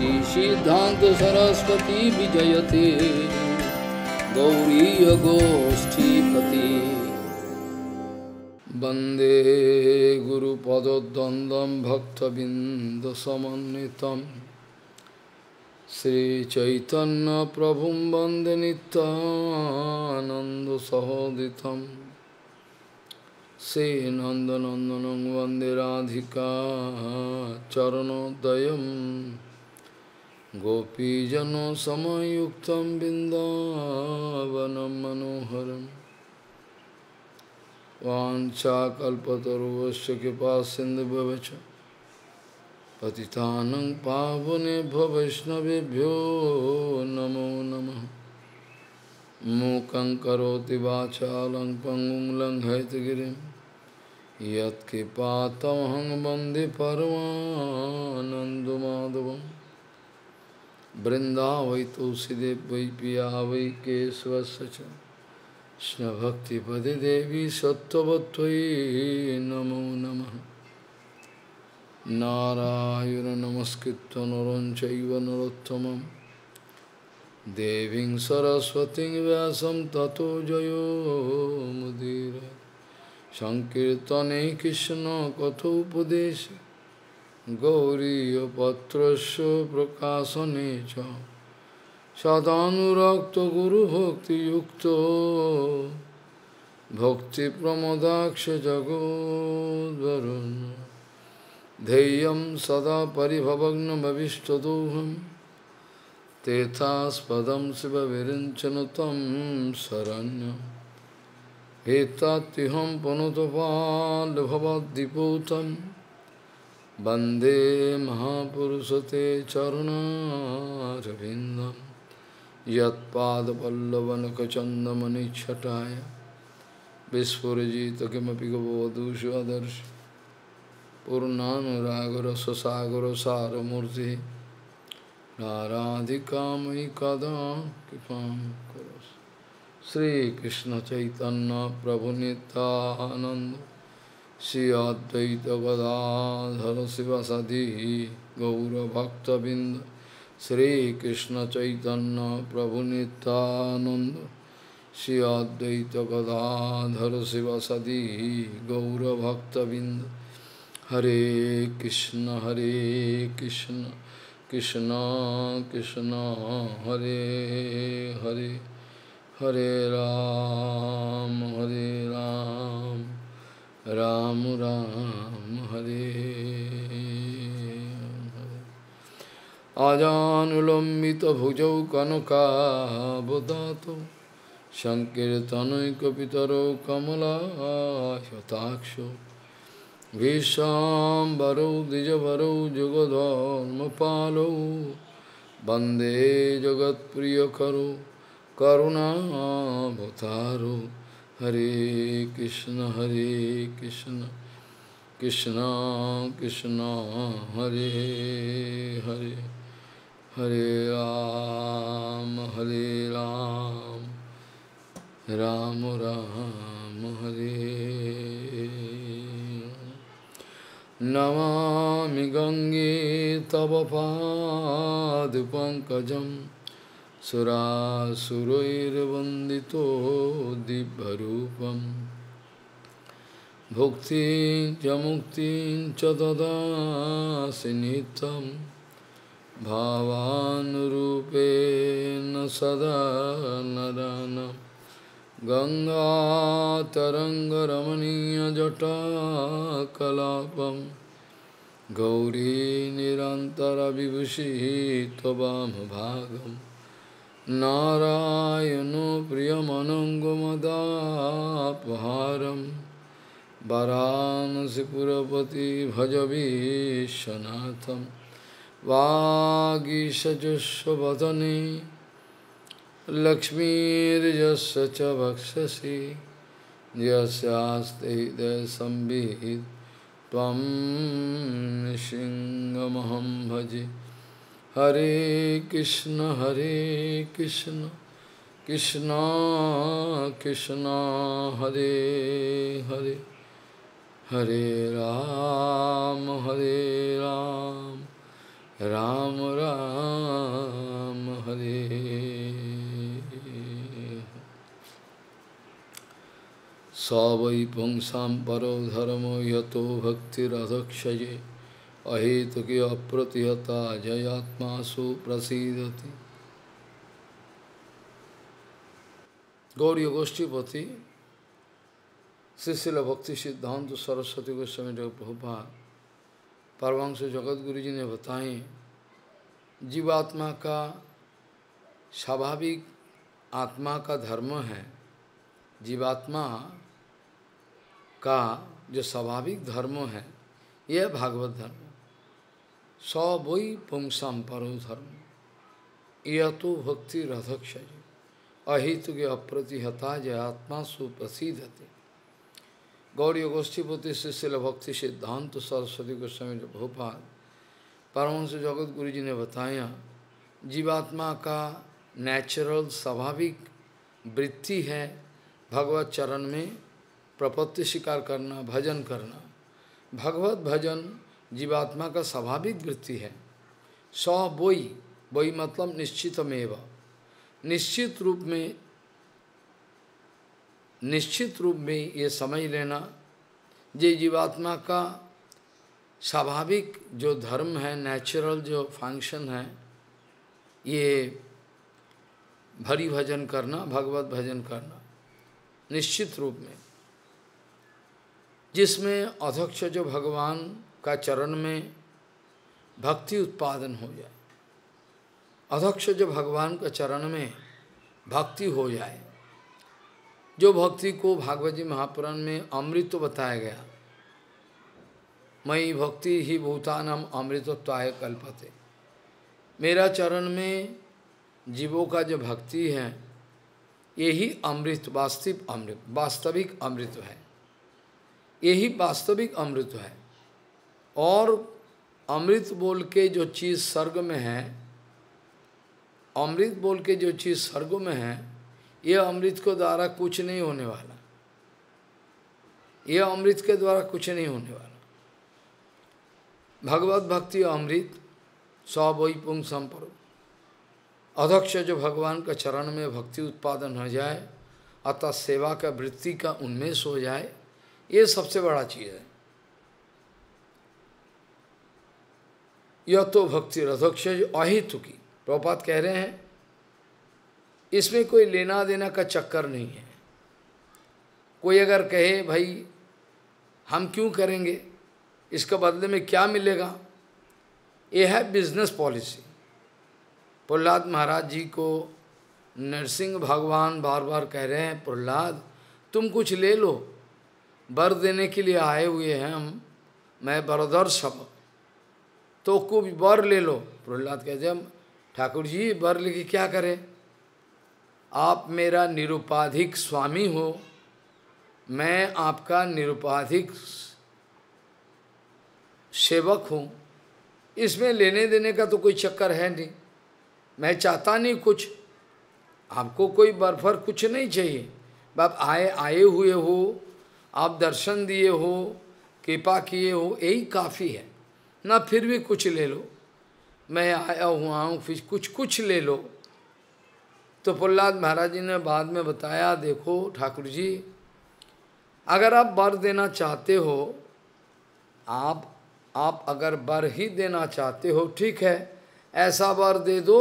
काशी सिद्धांत सरस्वती विजयते गौरी गोष्ठीपति वंदे गुरुपदद्वंदं भक्तबिंदसमन्वितं श्री चैतन्य प्रभुं वंदे नित्यानंद सहोदितं श्री नंदनंदनं वंदे राधिका चरणोदयं गोपीजनों समयुक्तं बिंदावनं मनोहरं वाञ्छाकल्पतरुभ्यश्च कृपासिन्धुभ्यश्च पतितानां पावनेभ्यो वैष्णवेभ्यो नमो नमः। मूकं करोति वाचालं पंगुं लंघयतगिरिं यत्कृपातमहं वन्दे परमानन्दमाधवं। वृन्दावै तुलसीदेव वै पिया वै केशवस्य च कृष्णभक्तिपदे देवी सत्त्ववत्त्वयि नमो नमः। नारायणं नमस्कृत्य नरं चैव नरोत्तमं देवीं सरस्वतीं व्यासं ततो जयो मुदीरये। संकीर्तने कृष्ण कथोपदेशे गौरीपत्रस्य प्रकाशने च सदानुरक्तो गुरुभक्तियुक्तो भक्तिप्रमोदाक्ष जगोद्वरुन्। धैर्यं सदा परिभवग्नमभीष्टदोहम् तेतास्पदं शिव विरिञ्चनुतं शरण्यं एतात्यहं पुनतपालभवद्दिपूतं वन्दे महापुरुषते चरणारविन्दं। यत्पादपल्लवनखचन्दमणिच्छटाय विस्फुरजित किमपि गवदुषदर्श पूर्णानुरागरससागरसारमूर्तिः राधिका मयि कदा कृपां करोसि। श्री कृष्ण चैतन्य प्रभु नित्यानंद श्री अद्वैत गदाधर शिवासादि गौरभक्तबिंद। श्री कृष्ण चैतन्य प्रभु नित्यानंद श्री अद्वैत गदाधर शिवासादि गौरभक्तबिंद। हरे कृष्ण कृष्णा कृष्णा हरे हरे हरे राम राम राम हरे हरे। आजानुलंबित भुजौ कनकावदातौ संकीर्तनैकपितरौ कमलायताक्षौ विश्वाम्बरौ द्विजवरौ जुगधर्मपालौ वंदे जगत्प्रियकरौ करुणावतारौ। हरे कृष्ण कृष्ण कृष्ण हरे हरे हरे राम राम राम हरे। नमामि गंगे तव पादपङ्कजं सुरासुरैर्वन्दितो दिव्यरूपं भुक्तिं च मुक्तिं च ददासि नित्यं भावानुरूपेण सदा नराणां। गङ्गातरङ्गरमणीयजटाकलापं गौरी निरन्तरविभूषि त्ववामभागं नारायणो प्रियमनङ्गमदापहारं वरानसीपुरपति भज विश्वनाथं। वागीशजुष्वदने लक्ष्मीर्यस्य च वक्षसि यस्यास्ते हृदयं संवित् त्वं नृसिंहमहं भजे। हरे कृष्ण कृष्ण कृष्ण हरे हरे हरे राम राम राम हरे। स वै पुंसां परो धर्मो यतो भक्तिरधक्षये अहेतुकी अप्रतिहता जयात्मासु प्रसीदति। गौरी गोष्ठीपति श्रील भक्ति सिद्धांत सरस्वती गोस्वामी प्रभुपाद परमहंस जगतगुरु जी ने बताए, जीवात्मा का स्वाभाविक आत्मा का धर्म है। जीवात्मा का जो स्वाभाविक धर्म है यह भागवत धर्म। सौ वही पुंसां परो धर्म यह तो भक्ति रधक्षय अहितु के अप्रतिहता जय आत्मा सुप्रसिद्धते। गौरी गोष्ठीपति श्रील भक्ति सिद्धांत सरस्वती गोस्वामी प्रभुपाद परमहंस जगत गुरु जी ने बताया, जीवात्मा का नेचुरल स्वाभाविक वृत्ति है भगवत चरण में प्रपत्ति स्वीकार करना, भजन करना। भगवत भजन जीवात्मा का स्वाभाविक वृत्ति है। सौ बोई, बोई मतलब निश्चितमेव, निश्चित रूप में, निश्चित रूप में ये समझ लेना जे जीवात्मा का स्वाभाविक जो धर्म है, नेचुरल जो फंक्शन है, ये हरि भजन करना, भगवत भजन करना निश्चित रूप में, जिसमें अध्यक्ष जो भगवान का चरण में भक्ति उत्पादन हो जाए, अध्यक्ष जो भगवान का चरण में भक्ति हो जाए। जो भक्ति को भागवत जी महापुराण में अमृत तो बताया गया, मई भक्ति ही भूतानाम अमृतत्वाय कल्पते। मेरा चरण में जीवों का जो भक्ति है यही अमृत, वास्तविक अमृत, वास्तविक अमृत है, यही वास्तविक अमृत है। और अमृत बोल के जो चीज़ स्वर्ग में है, अमृत बोल के जो चीज़ स्वर्ग में है, यह अमृत के द्वारा कुछ नहीं होने वाला, यह अमृत के द्वारा कुछ नहीं होने वाला। भगवत भक्ति अमृत सौ वही पुंसां परो। अध्यक्ष जो भगवान का चरण में भक्ति उत्पादन हो जाए, अतः सेवा का वृत्ति का उन्मेष हो जाए, ये सबसे बड़ा चीज़ है। यह तो भक्ति अध्यक्ष अहितु की प्रभुपाद कह रहे हैं, इसमें कोई लेना देना का चक्कर नहीं है। कोई अगर कहे भाई हम क्यों करेंगे, इसके बदले में क्या मिलेगा, यह है बिजनेस पॉलिसी। प्रहलाद महाराज जी को नरसिंह भगवान बार बार कह रहे हैं, प्रहलाद तुम कुछ ले लो, वर देने के लिए आए हुए हैं हम, मैं वरदर सब तो कुछ वर ले लो। प्रहलाद कहते हैं ठाकुर जी वर लेके क्या करें, आप मेरा निरुपाधिक स्वामी हो, मैं आपका निरुपाधिक सेवक हूँ, इसमें लेने देने का तो कोई चक्कर है नहीं, मैं चाहता नहीं कुछ, आपको कोई बर्फर कुछ नहीं चाहिए। बाप आए हुए हो, आप दर्शन दिए हो, कृपा किए हो, यही काफ़ी है ना। फिर भी कुछ ले लो, मैं आया हुआ हूँ, फिर कुछ ले लो। तो प्रहलाद महाराज जी ने बाद में बताया, देखो ठाकुर जी, अगर आप वर देना चाहते हो, आप अगर वर ही देना चाहते हो ठीक है, ऐसा वर दे दो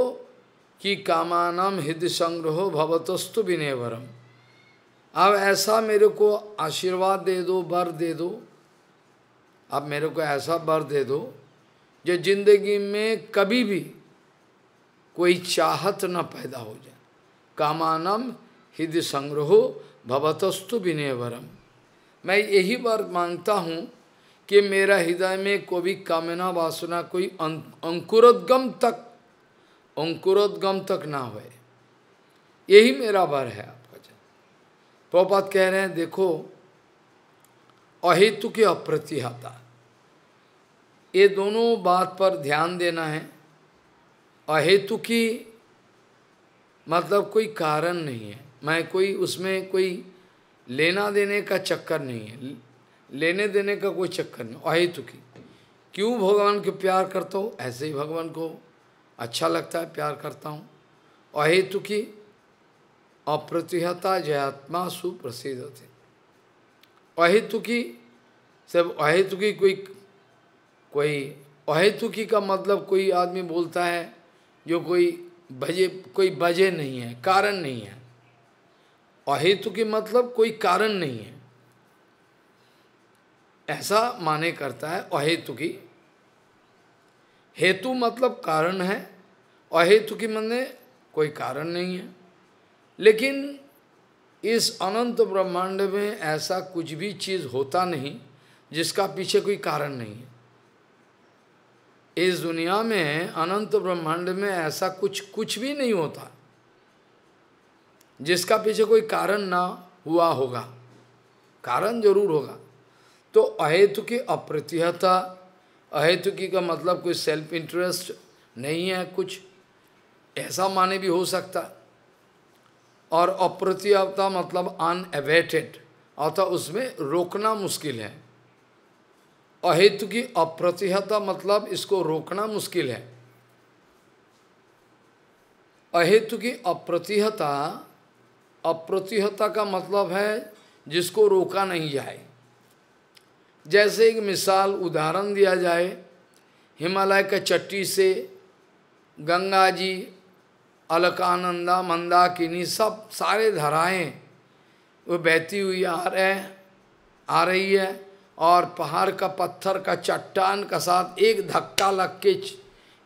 कि कामानाम हृदय संग्रहो भवतस्तु विनेवरम। अब ऐसा मेरे को आशीर्वाद दे दो, वर दे दो, अब मेरे को ऐसा वर दे दो जो जिंदगी में कभी भी कोई चाहत न पैदा हो जाए। कामानम हृदय संग्रहो भवतस्तु विनेवरम। मैं यही बात मांगता हूँ कि मेरा हृदय में कोई कामना वासना कोई अंकुरोद्गम तक ना हो, यही मेरा वर है आपका। प्रभुपाद कह रहे हैं देखो, अहेतु की अप्रतिहता, ये दोनों बात पर ध्यान देना है। अहेतु की मतलब कोई कारण नहीं है, मैं कोई उसमें कोई लेना देने का चक्कर नहीं है, लेने देने का कोई चक्कर नहीं। अहेतु की क्यों भगवान को प्यार करता हो, ऐसे ही भगवान को अच्छा लगता है, प्यार करता हूँ। अहेतुकी अप्रतिहता जयात्मा सुप्रसिद्ध थे। अहेतुकी सब अहेतुकी कोई अहेतुकी का मतलब कोई आदमी बोलता है जो कोई वजह नहीं है, कारण नहीं है। अहेतुकी मतलब कोई कारण नहीं है, ऐसा माने करता है अहेतुकी। हेतु मतलब कारण है, अहेतुकी माने कोई कारण नहीं है। लेकिन इस अनंत ब्रह्मांड में ऐसा कुछ भी चीज़ होता नहीं जिसका पीछे कोई कारण नहीं है। इस दुनिया में अनंत ब्रह्मांड में ऐसा कुछ भी नहीं होता जिसका पीछे कोई कारण ना हुआ होगा, कारण जरूर होगा। तो अहेतुकी अप्रतिहता, अहेतुकी का मतलब कोई सेल्फ इंटरेस्ट नहीं है, कुछ ऐसा माने भी हो सकता। और अप्रतिहता मतलब अनएवेटेड, अतः उसमें रोकना मुश्किल है। अहेतुकी अप्रतिहता मतलब इसको रोकना मुश्किल है। अहेतुकी अप्रतिहता, अप्रतिहता का मतलब है जिसको रोका नहीं जाए। जैसे एक मिसाल उदाहरण दिया जाए, हिमालय का चट्टी से गंगा जी, अलकानंदा, मंदाकिनी, सब सारे धाराएं वो बहती हुई आ रही है और पहाड़ का पत्थर का चट्टान का साथ एक धक्का लग के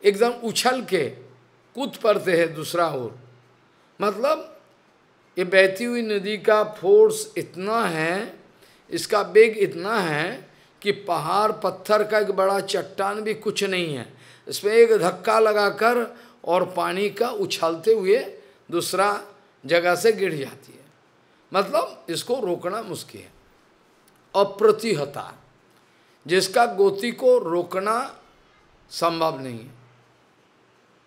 एकदम उछल के कूद पड़ते हैं दूसरा ओर। मतलब ये बहती हुई नदी का फोर्स इतना है, इसका वेग इतना है कि पहाड़ पत्थर का एक बड़ा चट्टान भी कुछ नहीं है, इसमें एक धक्का लगाकर और पानी का उछालते हुए दूसरा जगह से गिर जाती है। मतलब इसको रोकना मुश्किल है। अप्रतिहता जिसका गति को रोकना संभव नहीं है,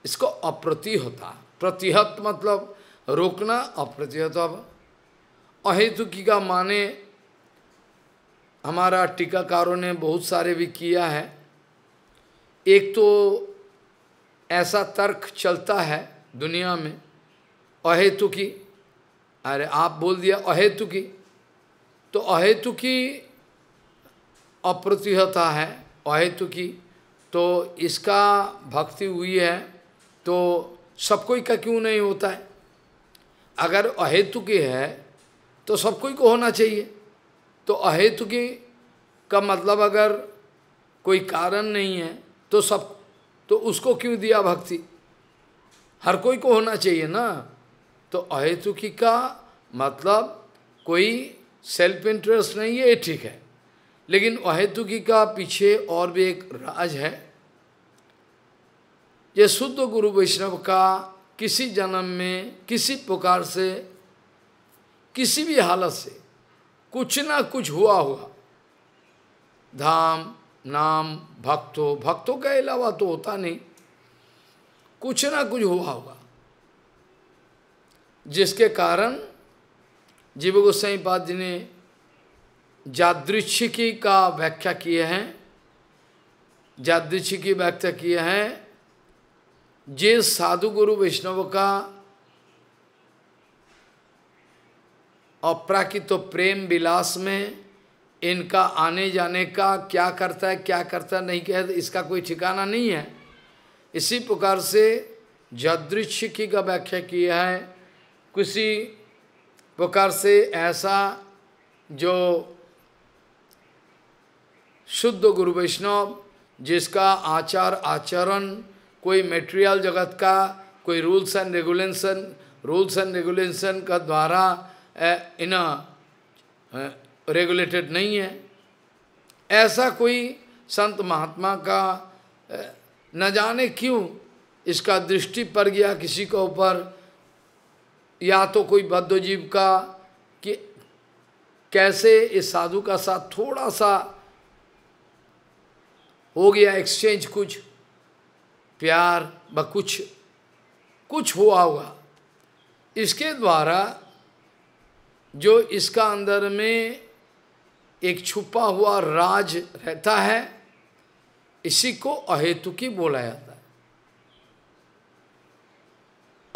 इसको अप्रतिहता। प्रतिहत मतलब रोकना, अप्रतिहता। अहेतुकी का माने हमारा टीकाकारों ने बहुत सारे भी किया है। एक तो ऐसा तर्क चलता है दुनिया में, अहेतुकी, अरे आप बोल दिया अहेतुकी, तो अहेतुकी अप्रतिहता है, अहेतुकी तो इसका भक्ति हुई है तो सब कोई का क्यों नहीं होता है? अगर अहेतुकी है तो सब कोई को होना चाहिए। तो अहेतुकी का मतलब अगर कोई कारण नहीं है तो सब, तो उसको क्यों दिया भक्ति? हर कोई को होना चाहिए ना। तो अहेतुकी का मतलब कोई सेल्फ इंटरेस्ट नहीं है, ये ठीक है। लेकिन अहेतुकी का पीछे और भी एक राज है। ये शुद्ध गुरु वैष्णव का किसी जन्म में किसी प्रकार से किसी भी हालत से कुछ ना कुछ हुआ होगा। धाम नाम भक्तों के अलावा तो होता नहीं, कुछ ना कुछ हुआ होगा जिसके कारण जीव गोस्वामी पाद जी ने यादृच्छिकी का व्याख्या किए हैं। यादृच्छिकी व्याख्या किए हैं, जे साधु गुरु वैष्णव का अप्राकृत तो प्रेम विलास में इनका आने जाने का क्या करता है नहीं कहता, इसका कोई ठिकाना नहीं है। इसी प्रकार से यादृच्छिकी का व्याख्या किया है। किसी प्रकार से ऐसा जो शुद्ध गुरु वैष्णव जिसका आचार आचरण कोई मेटेरियल जगत का कोई रूल्स एंड रेगुलेशन का द्वारा रेगुलेटेड नहीं है, ऐसा कोई संत महात्मा का न जाने क्यों इसका दृष्टि पड़ गया किसी के ऊपर, या तो कोई बद्ध जीव का कि कैसे इस साधु का साथ थोड़ा सा हो गया एक्सचेंज, कुछ प्यार व कुछ हुआ होगा। इसके द्वारा जो इसका अंदर में एक छुपा हुआ राज रहता है इसी को अहेतुकी बोला जाता है।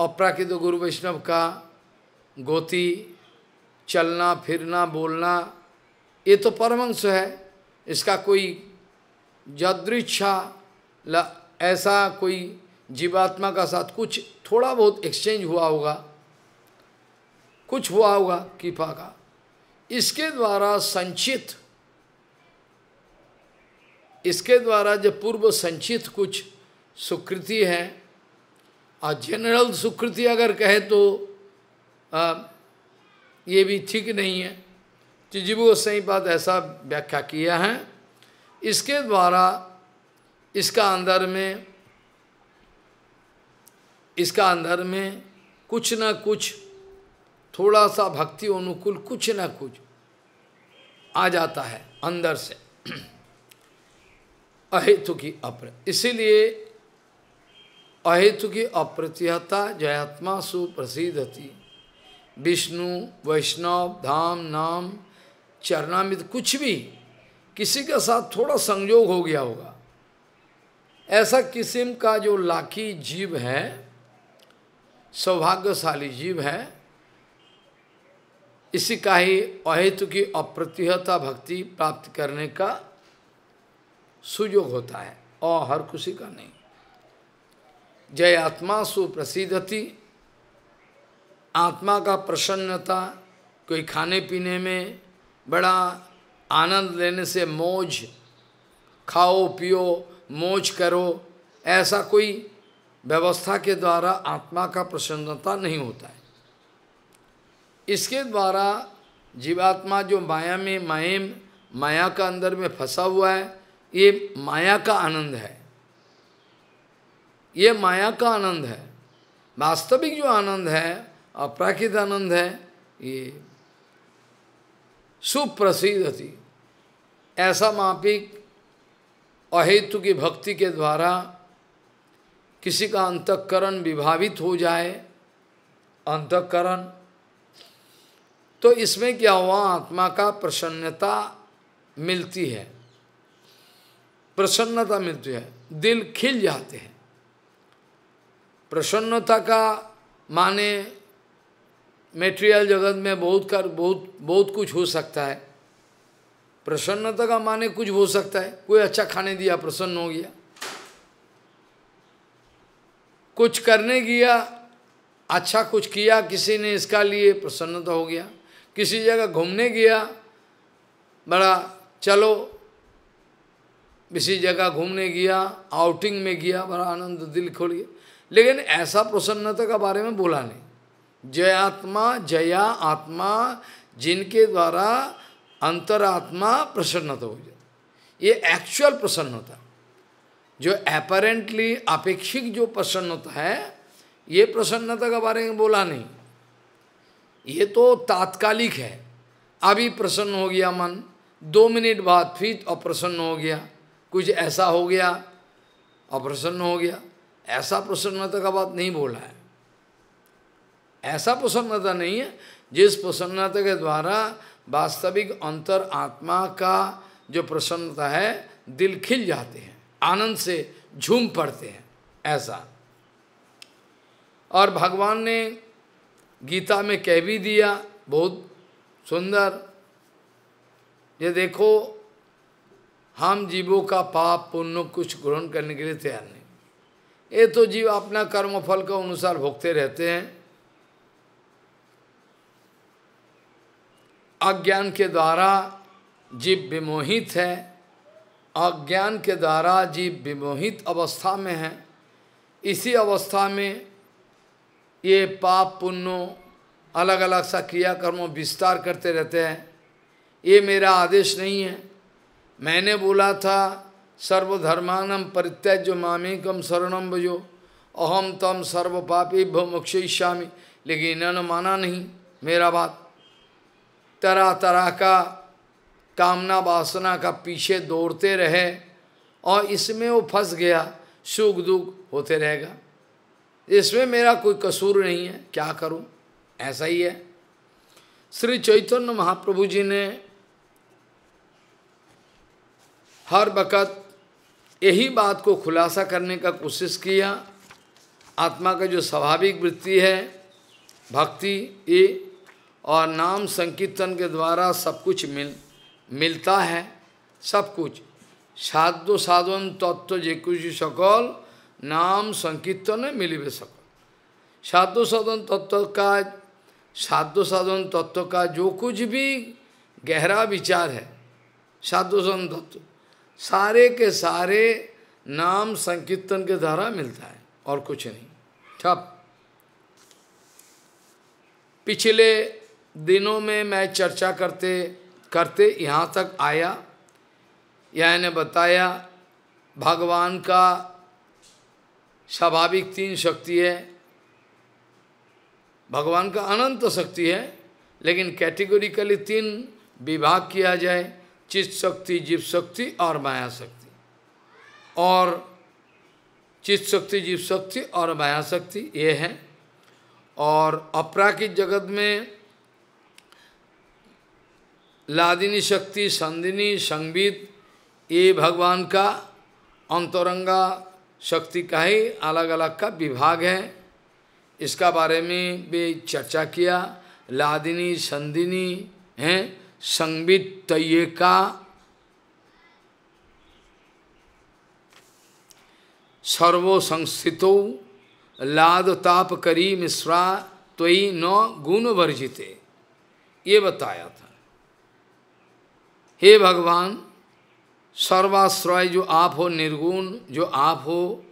अप्राकृत गुरु वैष्णव का गोती चलना फिरना बोलना ये तो परमंश है, इसका कोई यदृच्छा ऐसा कोई जीवात्मा का साथ कुछ थोड़ा बहुत एक्सचेंज हुआ होगा, कुछ हुआ होगा कृपा का, इसके द्वारा संचित, इसके द्वारा जब पूर्व संचित कुछ सुकृति है और जनरल सुकृति अगर कहे तो ये भी ठीक नहीं है। तो जीव गोस्वामी पाद ऐसा व्याख्या किया है, इसके द्वारा इसका अंदर में, इसका अंदर में कुछ ना कुछ थोड़ा सा भक्ति अनुकूल कुछ ना कुछ आ जाता है अंदर से अहेतु की अप्र, इसीलिए अहेतु की अप्रतिहता जयात्मा सुप्रसिद्धति। विष्णु वैष्णव धाम नाम चरणामृत कुछ भी किसी के साथ थोड़ा संयोग हो गया होगा, ऐसा किस्म का जो लाखी जीव है, सौभाग्यशाली जीव है, इसी का ही अहेतु की अप्रतिहता भक्ति प्राप्त करने का सुयोग होता है और हर किसी का नहीं। जय आत्मा सुप्रसिद्धति, आत्मा का प्रसन्नता, कोई खाने पीने में बड़ा आनंद लेने से मौज, खाओ पियो मौज करो, ऐसा कोई व्यवस्था के द्वारा आत्मा का प्रसन्नता नहीं होता है। इसके द्वारा जीवात्मा जो माया में माया का अंदर में फंसा हुआ है, ये माया का आनंद है, ये माया का आनंद है। वास्तविक जो आनंद है, अपराकृत आनंद है, ये सुप्रसिद्ध थी। ऐसा मापिक अहेतु की भक्ति के द्वारा किसी का अंतःकरण विभावित हो जाए, अंतःकरण, तो इसमें क्या हुआ, आत्मा का प्रसन्नता मिलती है, प्रसन्नता मिलती है, दिल खिल जाते हैं। प्रसन्नता का माने मेटेरियल जगत में बहुत कुछ हो सकता है, प्रसन्नता का माने कुछ हो सकता है, कोई अच्छा खाने दिया प्रसन्न हो गया, कुछ करने गया अच्छा कुछ किया किसी ने, इसका लिए प्रसन्नता हो गया, किसी जगह घूमने गया, बड़ा चलो किसी जगह घूमने गया, आउटिंग में गया, बड़ा आनंद, दिल खोल गया, लेकिन ऐसा प्रसन्नता के बारे में बोला नहीं। जय आत्मा, जया आत्मा, जिनके द्वारा अंतरात्मा प्रसन्नता हो जाती, ये एक्चुअल प्रसन्नता, जो एपरेंटली अपेक्षिक जो प्रसन्नता है, ये प्रसन्नता के बारे में बोला नहीं, ये तो तात्कालिक है, अभी प्रसन्न हो गया मन, 2 मिनट बाद फिर अप्रसन्न हो गया, कुछ ऐसा हो गया अप्रसन्न हो गया, ऐसा प्रसन्नता का बात नहीं बोला है। ऐसा प्रसन्नता नहीं है जिस प्रसन्नता के द्वारा वास्तविक अंतर आत्मा का जो प्रसन्नता है, दिल खिल जाते हैं, आनंद से झूम पड़ते हैं, ऐसा। और भगवान ने गीता में कह भी दिया बहुत सुंदर, ये देखो हम जीवों का पाप पुण्य कुछ ग्रहण करने के लिए तैयार नहीं, ये तो जीव अपना कर्म फल के अनुसार भोगते रहते हैं। अज्ञान के द्वारा जीव विमोहित है, अज्ञान के द्वारा जीव विमोहित अवस्था में है, इसी अवस्था में ये पाप पुण्यों अलग अलग सा क्रियाकर्मों विस्तार करते रहते हैं। ये मेरा आदेश नहीं है, मैंने बोला था सर्वधर्मानम परित्यज्य मामेकम शरणम भजो अहम तम सर्व पापेभ्यो मोक्षयिष्यामि, लेकिन इन्होंने माना नहीं मेरा बात, तरह तरह का कामना वासना का पीछे दौड़ते रहे और इसमें वो फंस गया, सुख दुख होते रहेगा, इसमें मेरा कोई कसूर नहीं है, क्या करूं, ऐसा ही है। श्री चैतन्य महाप्रभु जी ने हर वक़्त यही बात को खुलासा करने का कोशिश किया। आत्मा का जो स्वाभाविक वृत्ति है भक्ति ये, और नाम संकीर्तन के द्वारा सब कुछ मिलता है, सब कुछ साधु साधन तत्व जे कुछ सकल नाम संकीर्तन में मिलीबे सकल। साधु साधन तत्व का जो कुछ भी गहरा विचार है साधु साधन तत्व सारे के सारे नाम संकीर्तन के द्वारा मिलता है और कुछ नहीं। ठप पिछले दिनों में मैं चर्चा करते करते यहाँ तक आया। यह ने बताया भगवान का स्वाभाविक तीन शक्ति है, भगवान का अनंत शक्ति है, लेकिन कैटेगोरिकली तीन विभाग किया जाए, चित शक्ति, जीव शक्ति और माया शक्ति। और चित शक्ति, जीव शक्ति और माया शक्ति ये है। और अपराकित जगत में लादिनी शक्ति, संदिनी, संवित ये भगवान का अंतरंगा शक्ति का ही अलग अलग का विभाग है। इसका बारे में भी चर्चा किया। लादिनी, संदिनी हैं, संवित तयेका, सर्वसंस्थितो लाद ताप करी मिश्रा त्वयि नौ गुण वर्जिते, ये बताया था। हे भगवान सर्वाश्रय जो आप हो, निर्गुण जो आप हो,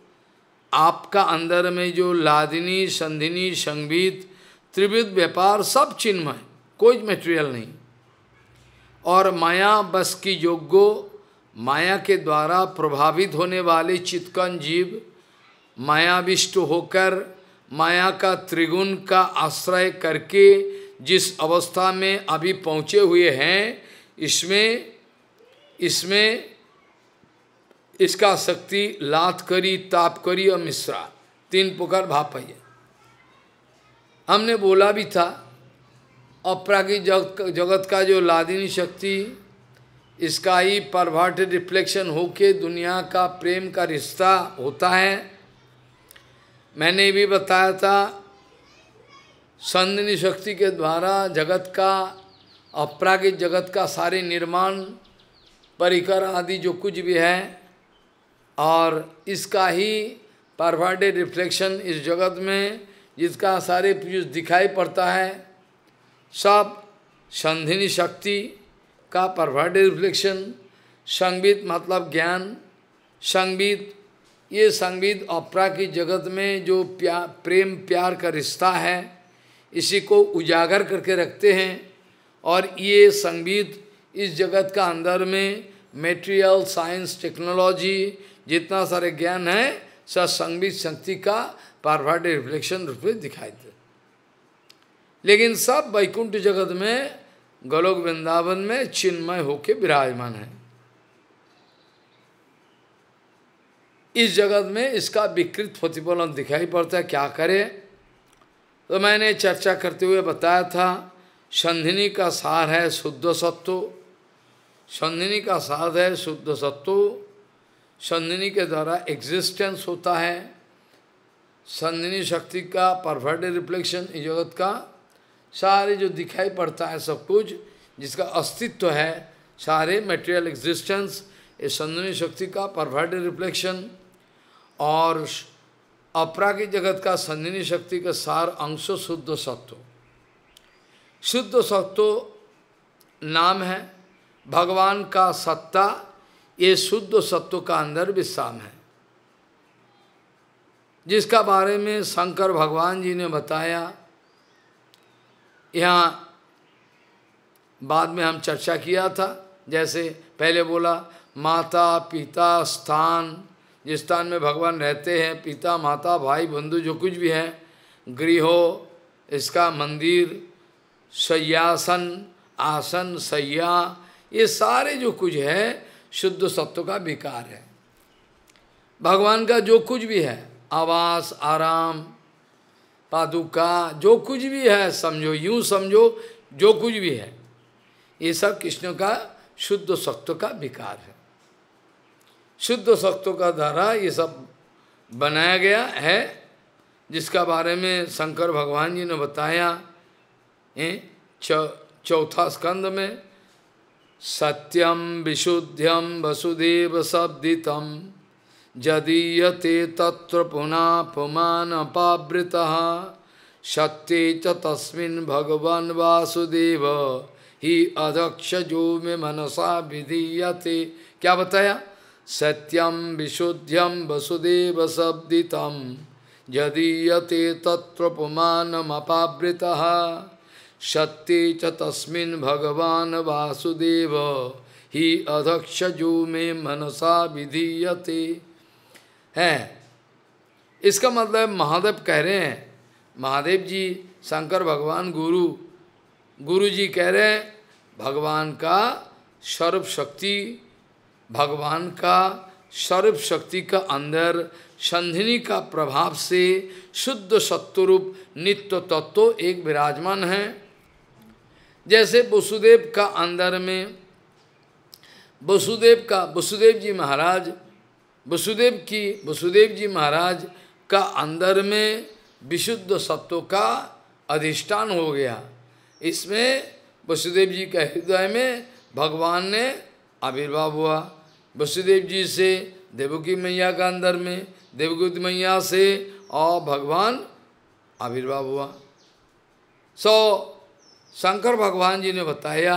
आपका अंदर में जो लादिनी, संधिनी, संवित त्रिविध व्यापार सब चिन्मय, कोई मटेरियल नहीं। और माया बस की योग्यो, माया के द्वारा प्रभावित होने वाले चित्कन जीव मायाविष्ट होकर माया का त्रिगुण का आश्रय करके जिस अवस्था में अभी पहुँचे हुए हैं, इसमें इसका शक्ति लात करी, ताप करी और मिश्रा तीन प्रकार भाप है। हमने बोला भी था अपरागिक जगत का जो लादिनी शक्ति, इसका ही परवर्टेड रिफ्लेक्शन होके दुनिया का प्रेम का रिश्ता होता है। मैंने भी बताया था संदिनी शक्ति के द्वारा जगत का, अपरागिक जगत का सारे निर्माण परिकर आदि जो कुछ भी है, और इसका ही परवर्टेड रिफ्लेक्शन इस जगत में जिसका सारे पीयूष दिखाई पड़ता है, सब संधिनी शक्ति का परवर्टेड रिफ्लेक्शन। संवित मतलब ज्ञान, संवित ये संवित अपरा की जगत में जो प्रेम प्यार का रिश्ता है, इसी को उजागर करके रखते हैं। और ये संवित इस जगत का अंदर में मेटेरियल साइंस टेक्नोलॉजी जितना सारे ज्ञान है, सब संवित शक्ति का परवर्टेड रिफ्लेक्शन रूप में दिखाई दे। लेकिन सब वैकुंठ जगत में, गोलोक वृंदावन में चिन्मय होके विराजमान है। इस जगत में इसका विकृत प्रतिफलन दिखाई पड़ता है, क्या करे। तो मैंने चर्चा करते हुए बताया था संधिनी का सार है शुद्ध सत्व, संधिनी का सार है शुद्ध सत्व, संधिनी के द्वारा एग्जिस्टेंस होता है। संधिनी शक्ति का परवर्टेड रिफ्लेक्शन इस जगत का सारे जो दिखाई पड़ता है, सब कुछ जिसका अस्तित्व है, सारे मटेरियल एग्जिस्टेंस, ये संधिनी शक्ति का परवर्टेड रिफ्लेक्शन। और अपरागिक जगत का संधिनी शक्ति का सार अंश शुद्ध सत्व, शुद्ध सत्व नाम है भगवान का सत्ता, ये शुद्ध सत्व का अंदर विश्राम है, जिसका बारे में शंकर भगवान जी ने बताया। यहाँ बाद में हम चर्चा किया था, जैसे पहले बोला माता पिता स्थान, जिस स्थान में भगवान रहते हैं, पिता माता भाई बंधु जो कुछ भी है, गृह, इसका मंदिर, शय्यासन, आसन, शय्या, ये सारे जो कुछ है शुद्ध सत्व का विकार है। भगवान का जो कुछ भी है, आवास, आराम, पादुका, जो कुछ भी है, समझो यूँ समझो जो कुछ भी है, ये सब कृष्ण का शुद्ध सत्व का विकार है। शुद्ध शक्तों का धारा ये सब बनाया गया है, जिसका बारे में शंकर भगवान जी ने बताया चौथा स्कंद में। सत्यम विशुद्ध्यम वसुदेव शब्दितम जदीयते तत्र पुनः पुमान अपावृतः सत्ये च तस्मिन् भगवान् वासुदेव ही अधक्ष जो में मनसा विधीयते। क्या बताया? सत्यम विशुद्ध्यम वसुदेव शब्दितम जदीयते तत्र पुमानम् अपावृतः सत्ये च तस्मिन् भगवान् वासुदेव हि अधक्षजो मे मनसा विधीयते है। इसका मतलब महादेव कह रहे हैं, महादेव जी शंकर भगवान गुरु जी कह रहे हैं, भगवान का सर्वशक्ति, भगवान का सर्वशक्ति का अंदर संधिनी का प्रभाव से शुद्ध सत्वरूप नित्य तत्व एक विराजमान है। जैसे वसुदेव का अंदर में वसुदेव जी महाराज का अंदर में विशुद्ध सत्व का अधिष्ठान हो गया। इसमें वसुदेव जी के हृदय में भगवान ने आविर्भाव हुआ। वसुदेव जी से देवकी मैया का अंदर में, देवकी मैया से और भगवान आविर्भाव हुआ। शंकर भगवान जी ने बताया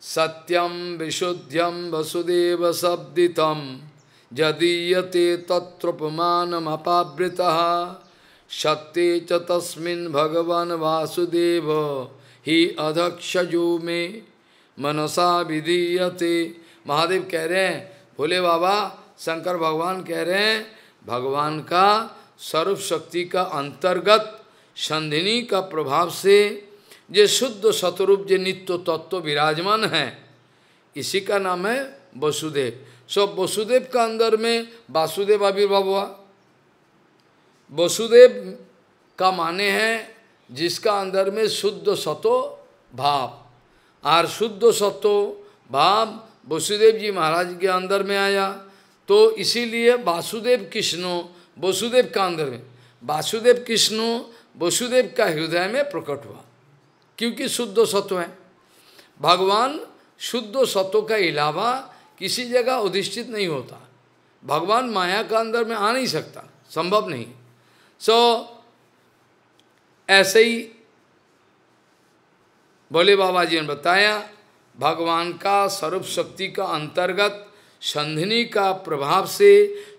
सत्यम विशुद्ध्यम वसुदेव शब्दितम जदीयते तत्र पुमानम् अपावृतः सत्ये च तस्मिन् भगवान् वासुदेव हि अधक्षजो मे मनसा विधीयते। महादेव कह रहे हैं, भोले बाबा शंकर भगवान कह रहे हैं, भगवान का सर्वशक्ति का अंतर्गत संधिनी का प्रभाव से जो शुद्ध सतरूप जो नित्य तत्व विराजमान है, इसी का नाम है वसुदेव। सब वसुदेव का अंदर में वासुदेव आविर्भाव हुआ। वसुदेव का माने है जिसका अंदर में शुद्ध सतो भाव, और शुद्ध सतो भाव वसुदेव जी महाराज के अंदर में आया, तो इसीलिए वासुदेव कृष्णो वसुदेव का अंदर में, वासुदेव कृष्णो वसुदेव का हृदय में प्रकट हुआ, क्योंकि शुद्ध सत्व है। भगवान शुद्ध सत्व का अलावा किसी जगह अधिष्ठित नहीं होता। भगवान माया का अंदर में आ नहीं सकता, संभव नहीं। ऐसे ही भोले बाबा जी ने बताया भगवान का सर्वशक्ति का अंतर्गत संधिनी का प्रभाव से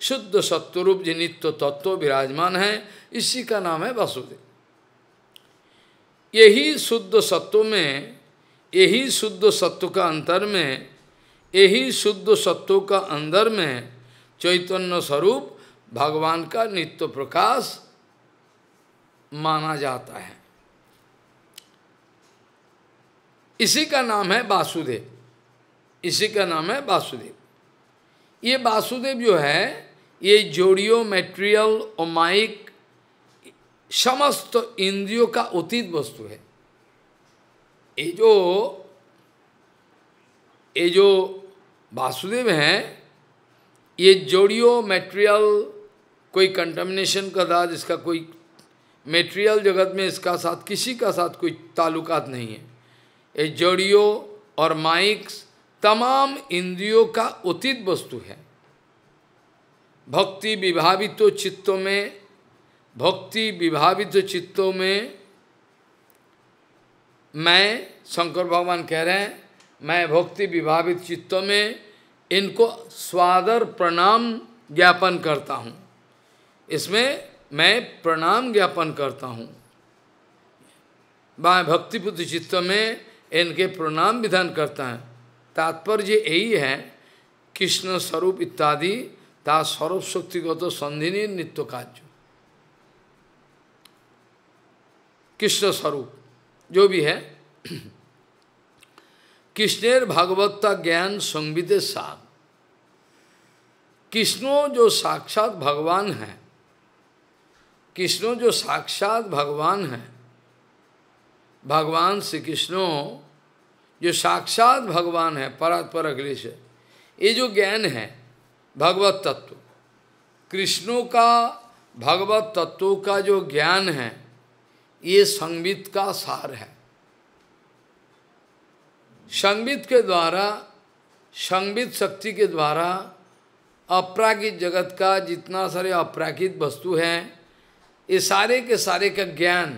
शुद्ध सत्वरूप जो नित्य तत्व विराजमान है, इसी का नाम है वासुदेव। यही शुद्ध सत्व में, यही शुद्ध सत्व का अंतर में, यही शुद्ध सत्व का अंदर में चैतन्य स्वरूप भगवान का नित्य प्रकाश माना जाता है। इसी का नाम है वासुदेव, इसी का नाम है वासुदेव। ये वासुदेव जो है, ये जोड़ियों मेटेरियल और माइक समस्त इंद्रियों का अतीत वस्तु है। ये जो वासुदेव हैं, ये जोड़ियों मेटेरियल कोई कंटामिनेशन का दाद, इसका कोई मेटेरियल जगत में इसका साथ किसी का साथ कोई ताल्लुकात नहीं है। ये जड़ियों और माइक्स तमाम इंद्रियों का अतीत वस्तु है। भक्ति विभावित चित्तों में, भक्ति विभावित चित्तों में मैं, शंकर भगवान कह रहे हैं, मैं भक्ति विभावित चित्तों में इनको स्वादर प्रणाम ज्ञापन करता हूँ। इसमें मैं प्रणाम ज्ञापन करता हूँ, मैं भक्तिपूत चित्तों में इनके प्रणाम विधान करता है। तात्पर्य यही है कृष्ण स्वरूप इत्यादि ता सर्वशक्तिगत संधिनी नित्य कार्य कृष्ण स्वरूप जो भी है, कृष्णेर भागवत ज्ञान संविदे साध कृष्णो जो साक्षात भगवान है, कृष्णो जो साक्षात भगवान है, भगवान श्री कृष्णो जो साक्षात भगवान है, परात्पर अखिलेश, ये जो ज्ञान है, भगवत तत्व, कृष्णों का भगवत तत्व का जो ज्ञान है ये संगीत का सार है। संगीत के द्वारा, संगीत शक्ति के द्वारा अपराकृत जगत का जितना सारे अपराकृत वस्तु हैं ये सारे के सारे का ज्ञान,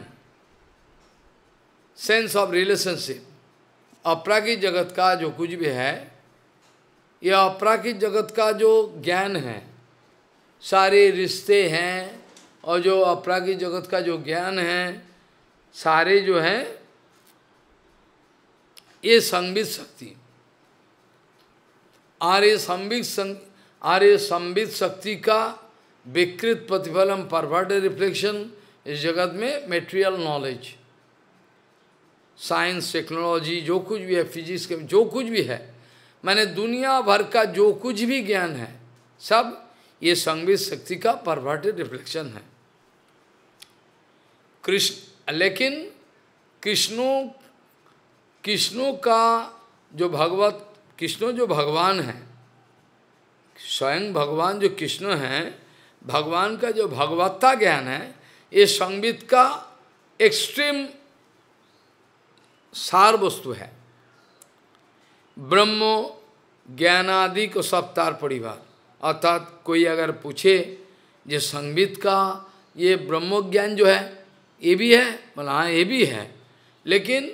सेंस ऑफ रिलेशनशिप, अपराकृत जगत का जो कुछ भी है यह अपराकृत जगत का जो ज्ञान है, सारे रिश्ते हैं और जो अपराकृत जगत का जो ज्ञान है सारे जो है ये संबित शक्ति। आर्य संबित शक्ति का विकृत प्रतिफलम परवर्टेड रिफ्लेक्शन इस जगत में मेटेरियल नॉलेज, साइंस, टेक्नोलॉजी, जो कुछ भी है, फिजिक्स के जो कुछ भी है, मैंने दुनिया भर का जो कुछ भी ज्ञान है सब ये संबित शक्ति का परवर्टेड रिफ्लेक्शन है। लेकिन कृष्णों जो भगवान है, स्वयं भगवान जो कृष्ण हैं, भगवान का जो भगवत्ता ज्ञान है ये संबित का एक्सट्रीम सार वस्तु है। ब्रह्म ज्ञानादि को सप्तार परिवार, अर्थात कोई अगर पूछे जो संबित का ये ब्रह्म ज्ञान जो है ये भी है, बोला हाँ ये भी है, लेकिन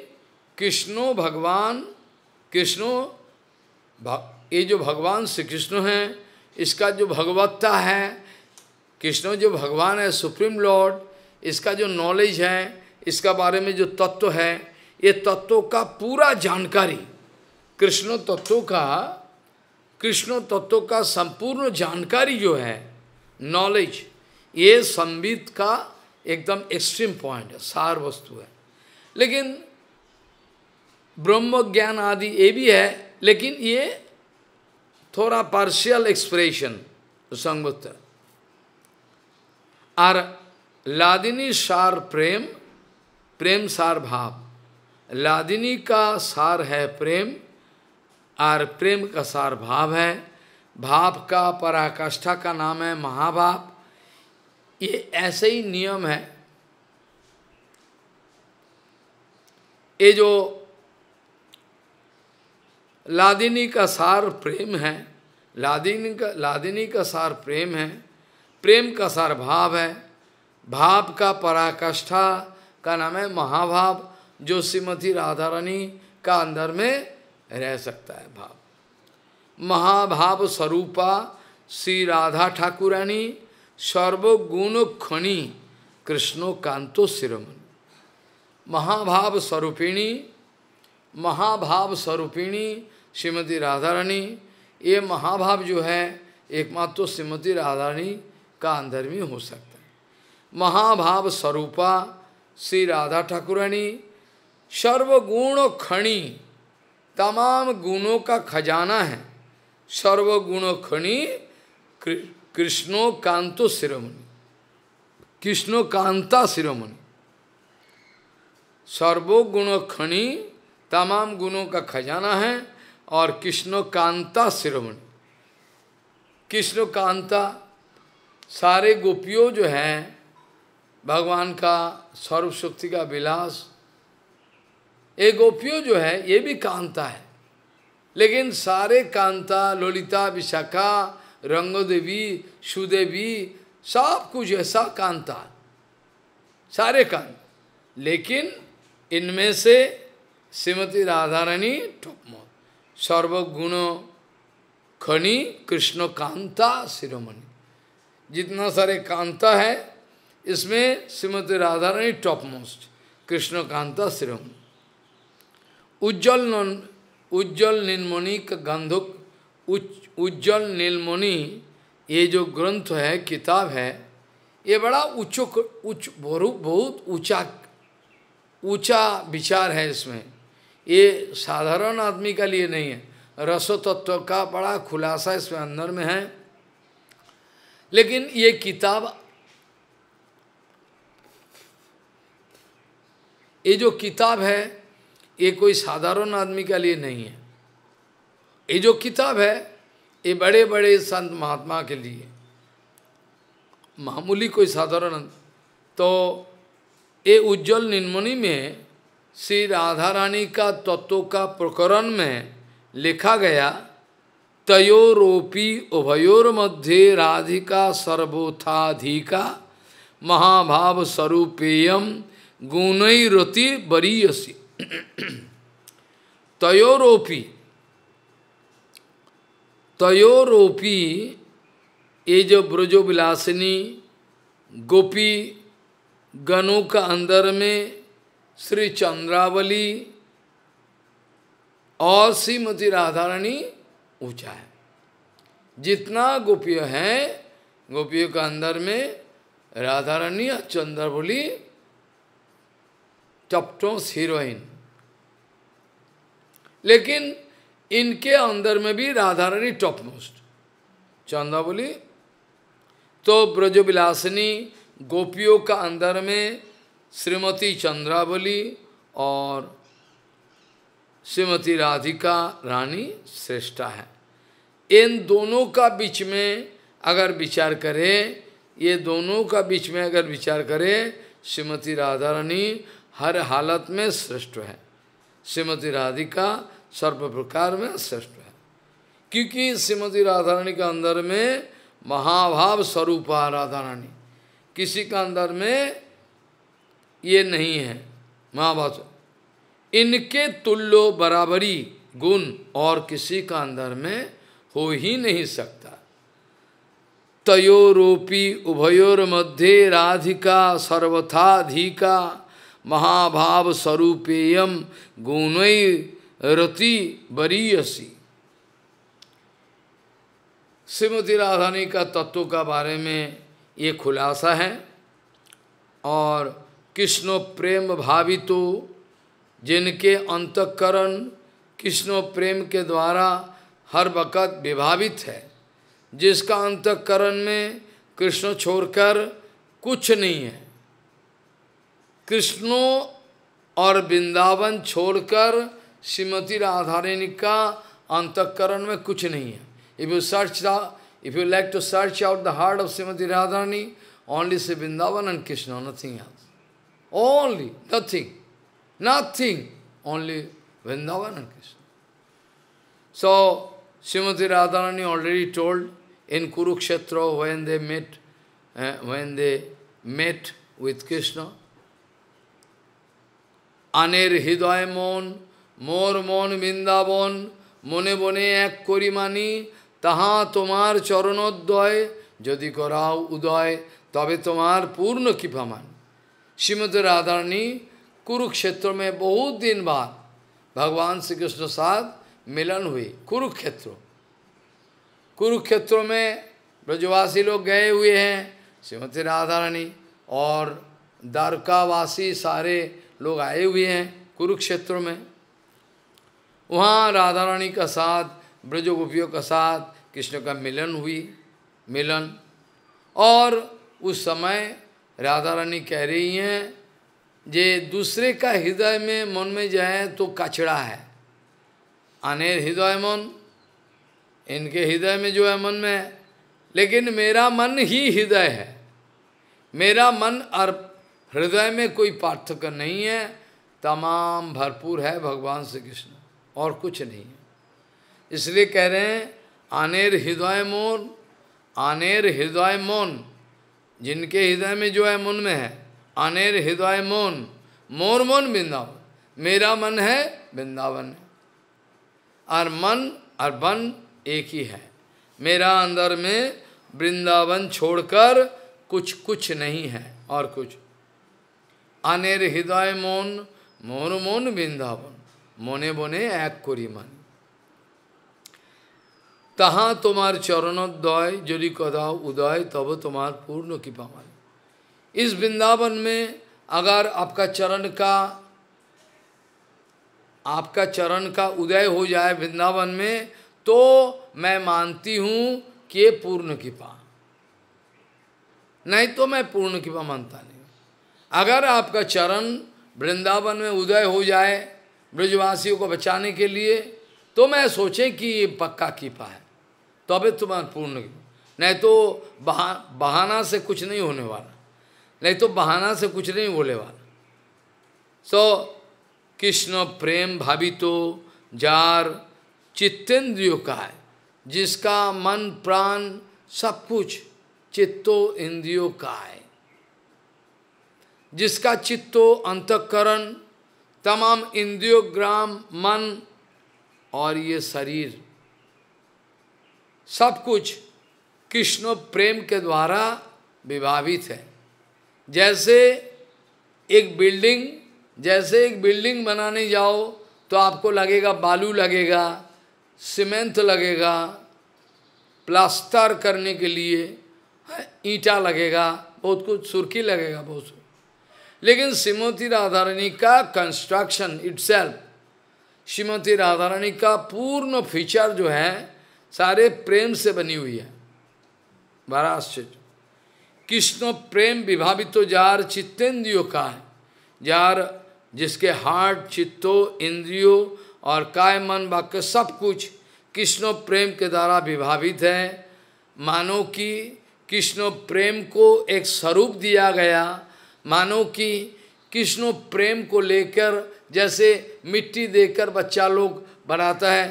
कृष्णो भगवान, कृष्णो ये जो भगवान श्री कृष्ण हैं इसका जो भगवत्ता है, कृष्ण जो भगवान है सुप्रीम लॉर्ड, इसका जो नॉलेज है, इसका बारे में जो तत्व है, ये तत्वों का पूरा जानकारी, कृष्ण तत्वों का संपूर्ण जानकारी जो है, नॉलेज, ये संबित का एकदम एक्सट्रीम पॉइंट है, सार वस्तु है। लेकिन ब्रह्म ज्ञान आदि ये भी है, लेकिन ये थोड़ा पार्शियल एक्सप्रेशन संगत और लादिनी सार प्रेम, प्रेम सार भाव, लादिनी का सार है प्रेम और प्रेम का सार भाव है। भाव का पराकाष्ठा का नाम है महाभाव। ये ऐसे ही नियम है। ये जो लादिनी का सार प्रेम है, लादिनी का सार प्रेम है, प्रेम का सार भाव है, भाव का पराकाष्ठा का नाम है महाभाव, जो श्रीमती राधा रानी का अंदर में रह सकता है भाव। महाभाव स्वरूपा श्री राधा ठाकुरानी सर्वगुण खणी कृष्णो कांतो शिरोमणि। महाभाव स्वरूपिणी, महाभाव स्वरूपिणी श्रीमती राधा रानी, ये महाभाव जो है एकमात्र तो श्रीमती राधा रानी का अंदर में हो सकता है। महाभाव स्वरूपा श्री राधा ठाकुरानी सर्वगुण खणी, तमाम गुणों का खजाना है, सर्वगुण खणी कृष्णो कांतो शिरोमणि, कृष्णो कांता शिरोमणि। सर्वगुण खणी तमाम गुणों का खजाना है और कृष्णो कांता शिरोमणि। कृष्ण कांता, सारे गोपियों जो हैं भगवान का सर्वशक्ति का विलास, ये गोपियों जो है ये भी कांता है, लेकिन सारे कांता, ललिता, विशाखा, रंगोदेवी, सुदेवी, सब कुछ ऐसा कांता, सारे कांता, लेकिन इनमें से श्रीमती राधा रानी टॉपमोस्ट, सर्वगुण खनी कृष्ण कांता शिरोमणि। जितना सारे कांता है इसमें श्रीमती राधा रानी टॉप मोस्ट, कृष्ण कांता शिरोमणि। उज्ज्वल नीलमणि का गंधुक, उज्ज्वल नीलमणि, ये जो ग्रंथ है, किताब है, ये बड़ा बहुत ऊंचा विचार है। इसमें ये साधारण आदमी के लिए नहीं है, रसो तत्व का बड़ा खुलासा इसमें अंदर में है। लेकिन ये किताब, ये जो किताब है ये कोई साधारण आदमी के लिए नहीं है। ये जो किताब है ये बड़े बड़े संत महात्मा के लिए, मामूली कोई साधारण। तो ये उज्जवल निन्मणि में श्री राधा रानी का तत्व का प्रकरण में लिखा गया, तयोरोपी उभयोर मध्ये राधिका सर्वोथाधिका महाभाव स्वरूपेयम गुणैरति बरीयसी। तयोरोपी, तयोरोपी ये जो ब्रजोविलासिनी गोपी गणों का अंदर में श्री चंद्रावली और श्रीमती राधा रानी ऊँचा है। जितना गोपियों हैं, गोपियों का अंदर में राधा रानी और चंद्रावली टॉप-नॉच हीरोइन। लेकिन इनके अंदर में भी राधा रानी टॉप-नॉच, चंद्रावली। तो ब्रजोविलासिनी गोपियों का अंदर में श्रीमती चंद्रावली और श्रीमती राधिका रानी श्रेष्ठा है। इन दोनों का बीच में अगर विचार करें, ये दोनों का बीच में अगर विचार करें, श्रीमती राधा रानी हर हालत में श्रेष्ठ है, श्रीमती राधिका सर्व प्रकार में श्रेष्ठ है। क्योंकि श्रीमती राधा रानी के अंदर में महाभाव स्वरूप है राधा रानी, किसी का अंदर में ये नहीं है महाभाव। इनके तुल्य बराबरी गुण और किसी का अंदर में हो ही नहीं सकता। तयोरोपी उभयोर मध्ये राधिका सर्वथाधिका महाभाव स्वरूपेयम गुणैरति बरीयसी। श्रीमती राधा रानी का तत्व का बारे में ये खुलासा है। और कृष्ण प्रेम भावितो, जिनके अंतःकरण कृष्ण प्रेम के द्वारा हर वक़्त विभावित है, जिसका अंतःकरण में कृष्ण छोड़कर कुछ नहीं है, कृष्णो और वृंदावन छोड़कर श्रीमती राधा रानी का अंतःकरण में कुछ नहीं है। If you like to search out the heart of Srimati Radha Rani, only see Vrindavan and Krishna, nothing else. Only, nothing. Nothing, only Vrindavan and Krishna. So, Srimati Radha Rani already told in Kurukshetra when they met with Krishna, Aner hidaya mon, mor mon Vrindavan, mone bone ek kori mani, तहाँ तुम्हार चरणोदय यदि कराओ उदय तबे तुम्हार पूर्ण कृपा मान। श्रीमती राधा रानी कुरुक्षेत्र में बहुत दिन बाद भगवान श्री कृष्ण साथ मिलन हुए। कुरुक्षेत्र में ब्रजवासी लोग गए हुए हैं, श्रीमती राधा रानी और द्वारकावासी सारे लोग आए हुए हैं कुरुक्षेत्र में। वहाँ राधा रानी का साथ, ब्रज गोपियों का साथ कृष्ण का मिलन हुई। और उस समय राधा रानी कह रही हैं जे दूसरे का हृदय में मन में जाए तो कचड़ा है। अनेर हृदय मन, इनके हृदय में जो है मन में, लेकिन मेरा मन ही हृदय है। मेरा मन और हृदय में कोई पार्थक्य नहीं है, तमाम भरपूर है भगवान श्री कृष्ण और कुछ नहीं है। इसलिए कह रहे हैं अनेर हृदय मोन, जिनके हृदय में जो है मन में है, अनेर हृदय मोन मोर मोन वृंदावन। मेरा मन है वृंदावन और मन और वन एक ही है। मेरा अंदर में वृंदावन छोड़कर कुछ नहीं है और कुछ। अनेर हृदय मोन मोर मोन वृंदावन मोने बोने एक कोरी मन, तहाँ तुम्हार चरणोदय यदि कदाओ उदय तब तुम्हार पूर्ण कृपा मान। इस वृंदावन में अगर आपका चरण का उदय हो जाए वृंदावन में, तो मैं मानती हूँ कि ये पूर्ण कृपा, नहीं तो मैं पूर्ण कृपा मानता नहीं। अगर आपका चरण वृंदावन में उदय हो जाए ब्रजवासियों को बचाने के लिए, तो मैं सोचें कि ये पक्का कृपा है, तबे तुम्हारा पूर्ण, नहीं तो बहाना से कुछ नहीं होने वाला, नहीं तो बहाना से कुछ नहीं बोले वाला। सो कृष्ण प्रेम भावितो जार चित्तेंद्रियों का है, जिसका मन प्राण सब कुछ चित्तो इंद्रियों का है, जिसका चित्तो अंतःकरण तमाम इंद्रियोग्राम मन और ये शरीर सब कुछ कृष्ण प्रेम के द्वारा विभावित है। जैसे एक बिल्डिंग बनाने जाओ तो आपको लगेगा बालू लगेगा, सीमेंट लगेगा, प्लास्टर करने के लिए ईंटा लगेगा, बहुत कुछ सुर्खी लगेगा बहुत। लेकिन श्रीमती राधारानी का कंस्ट्रक्शन इटसेल्फ, श्रीमती राधारानी का पूर्ण फीचर जो है सारे प्रेम से बनी हुई है। बड़ा आश्चर्य। कृष्ण प्रेम विभावितो जार चित्तेंद्रियों का है, जार जिसके हार्ट चित्तो इंद्रियों और काय मन वाक्य सब कुछ कृष्ण प्रेम के द्वारा विभावित है। मानो कि कृष्ण प्रेम को एक स्वरूप दिया गया, मानो कि कृष्ण प्रेम को लेकर जैसे मिट्टी देकर बच्चा लोग बनाता है,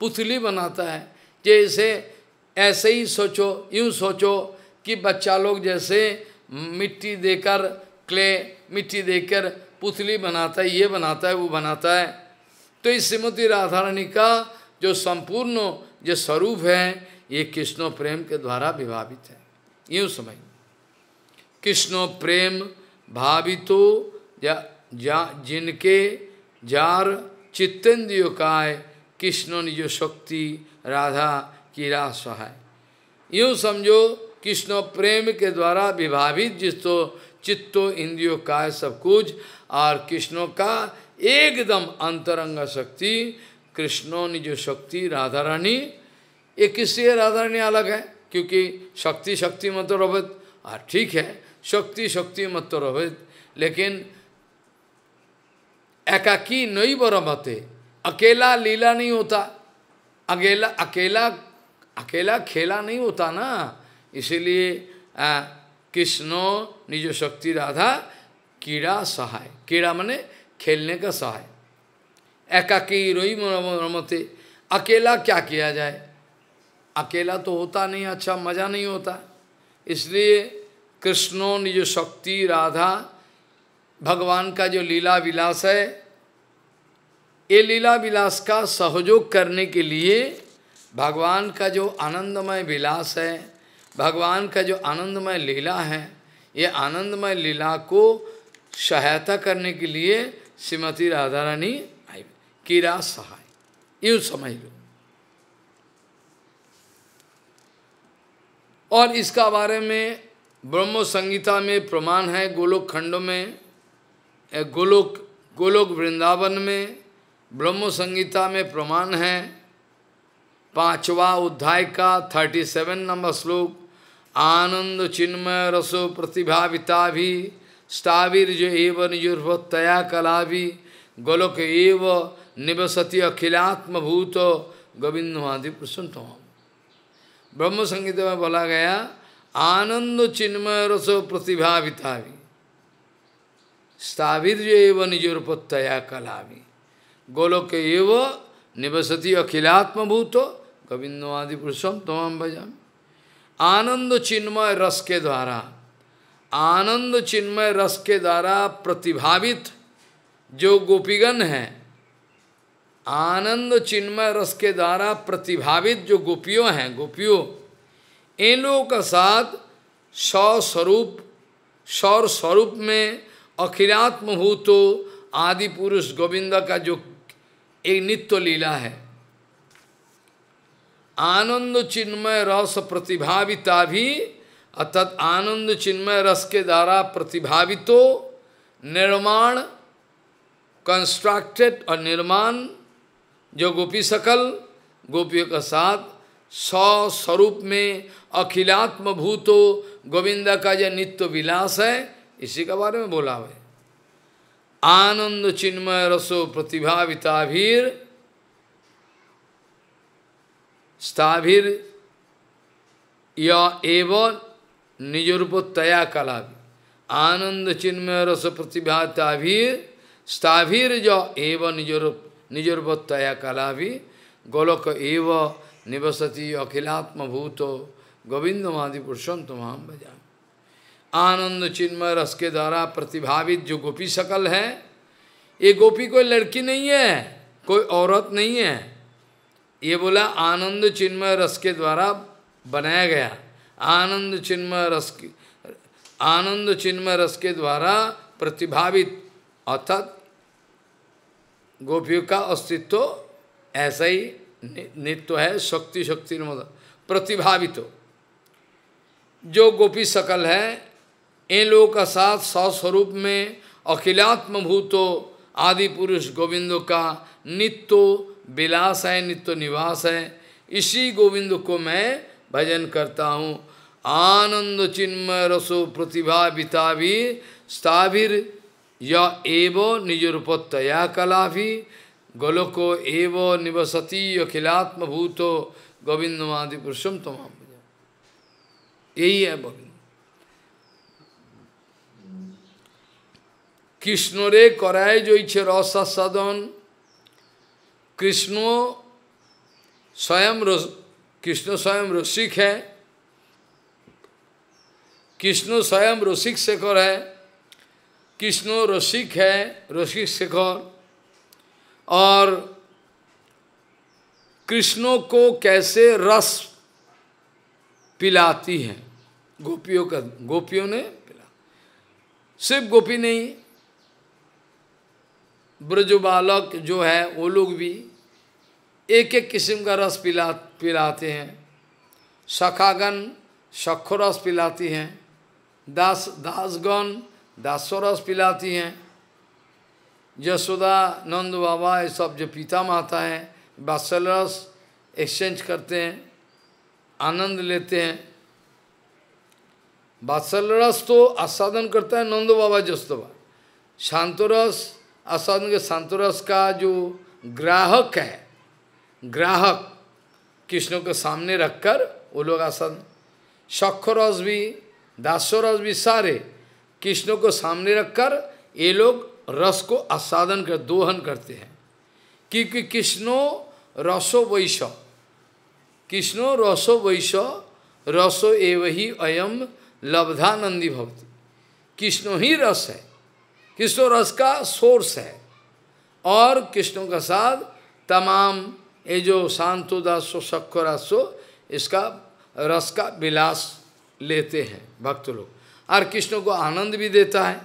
पुतली बनाता है, जैसे ऐसे ही सोचो, यूँ सोचो कि बच्चा लोग जैसे मिट्टी देकर क्ले, मिट्टी देकर पुतली बनाता है, ये बनाता है वो बनाता है। तो इस श्रीमती राधारानी का जो संपूर्ण जो स्वरूप है ये कृष्ण प्रेम के द्वारा विभावित है। यूँ समझ कृष्ण प्रेम भावितो जिनके जार चित्तेंद्रियों काय कृष्ण निज शक्ति राधा की राह सहाय। यूँ समझो कृष्ण प्रेम के द्वारा विभावित जिसको चित्तो इंद्रियों काय सब कुछ और कृष्णों का एकदम अंतरंग शक्ति कृष्णो निज शक्ति राधा रानी। ये किससे राधा रानी अलग है? क्योंकि शक्ति शक्ति मतलब और ठीक है, शक्ति शक्ति मतलब लेकिन एकाकी नहीं बरमते, अकेला लीला नहीं होता, अकेला अकेला अकेला खेला नहीं होता ना। इसीलिए कृष्णो निज शक्ति राधा कीड़ा सहाय, कीड़ा माने खेलने का सहाय। एकाकी रोई रमते, अकेला क्या किया जाए, अकेला तो होता नहीं, अच्छा मज़ा नहीं होता। इसलिए कृष्णो निज शक्ति राधा भगवान का जो लीला विलास है, ये लीला विलास का सहयोग करने के लिए भगवान का जो आनंदमय विलास है, भगवान का जो आनंदमय लीला है, ये आनंदमय लीला को सहायता करने के लिए श्रीमती राधा रानी आई कीरा सहाय, यूँ समझ लो। और इसका बारे में ब्रह्म संगीता में प्रमाण है, गोलोक खंडों में, गोलोक वृंदावन में ब्रह्म संगीता में प्रमाण है, 5वां अध्याय का 37 नंबर श्लोक। आनंद चिन्मय रसो प्रतिभाविता भी स्थावीर्ज एव निजुर्भत्तया कला भी गोलोक एव निवसति अखिलात्म भूत गोविंदमादि प्रसन्नतम। ब्रह्म संगीता में बोला गया आनंद चिन्मय रस प्रतिभाविता भी स्थावीर्ज एव निजुर्भत्तया कला भी गोलोक एव निवसति अखिलात्मभूतो गोविंदो आदि पुरुषम तमाम भजामि। आनंद चिन्मय रस के द्वारा, आनंद चिन्मय रस के द्वारा प्रतिभावित जो गोपीगण हैं, आनंद चिन्मय रस के द्वारा प्रतिभावित जो गोपियों हैं, गोपियों इन लोगों का साथ सौर स्वरूप में अखिलात्मभूतो आदि पुरुष गोविंद का जो एक नित्य लीला है। आनंद चिन्मय रस प्रतिभाविता भी अर्थात आनंद चिन्मय रस के द्वारा प्रतिभावितो निर्माण कंस्ट्रक्टेड और निर्माण जो गोपी सकल गोपियों का साथ स्वस्वरूप में अखिलात्म भूतो गोविंद का जो नित्य विलास है, इसी के बारे में बोला है। आनंद चिन्मय रसो प्रतिभाविताभिर स्थाभिर या एवं निजरूपतया कला आनंद चिन्मय रस प्रतिभा स्थाभिर जो एवं निजरूपतया कला गोलोक एव निवसती अखिलात्म भूत गोविंदमादि पुरुषम तमाम भजा। आनंद चिन्मय रस के द्वारा प्रतिभावित जो गोपी सकल है, ये गोपी कोई लड़की नहीं है, कोई औरत नहीं है, ये बोला आनंद चिन्मय रस के द्वारा बनाया गया। आनंद चिन्मय रस के द्वारा प्रतिभावित अर्थात गोपियों का अस्तित्व ऐसा ही नित्य है। शक्ति शक्ति मतलब प्रतिभावित जो गोपी सकल है, इन लोगों का साथ स्वस्वरूप में अखिलात्म भूतो आदि पुरुष गोविंदो का नित्य विलास है, नित्य निवास है। इसी गोविंद को मैं भजन करता हूँ। आनंद चिन्मय रसो प्रतिभा विताभि स्थाभिर या एव निजरूपतया कलाभि गोलोको एव निवसती अखिलात्म भूतो गोविंदमादि पुरुषम तमाम। यही है गोविंद। कृष्ण रे कराए जो इच्छे रस साधन। कृष्ण स्वयं रसिक है। कृष्ण स्वयं रसिक शेखर है। कृष्ण रसिक है, रसिक शेखर। और कृष्णों को कैसे रस पिलाती है गोपियों का, गोपियों ने पिला। सिर्फ गोपी नहीं, ब्रज बालक जो है वो लोग भी एक एक किस्म का रस पिलाते हैं। सखागन सखो रस पिलाती हैं, दासगन दासो रस पिलाती हैं, यशोदा नंद बाबा ये सब जो पिता माता है वात्सल रस एक्सचेंज करते हैं, आनंद लेते हैं। वात्सल रस तो आस्वादन करता है नंद बाबा जस्तोबा। शांतो रस आस्वादन के, शांतो रस का जो ग्राहक है, ग्राहक कृष्ण के सामने रखकर वो लोग आसन। शखरस भी दासरस भी सारे कृष्ण को सामने रखकर ये लोग रस को आस्वादन कर दोहन करते हैं। क्योंकि कृष्णो रसो वैश, कृष्णो रसो वैश, रसो एव ही अयम लब्धानंदी भवति। कृष्ण ही रस है, कृष्ण रस का सोर्स है। और कृष्णों का साथ तमाम ये जो शांतो दासो सखो रसो इसका रस का विलास लेते हैं भक्त लोग। और कृष्ण को आनंद भी देता है,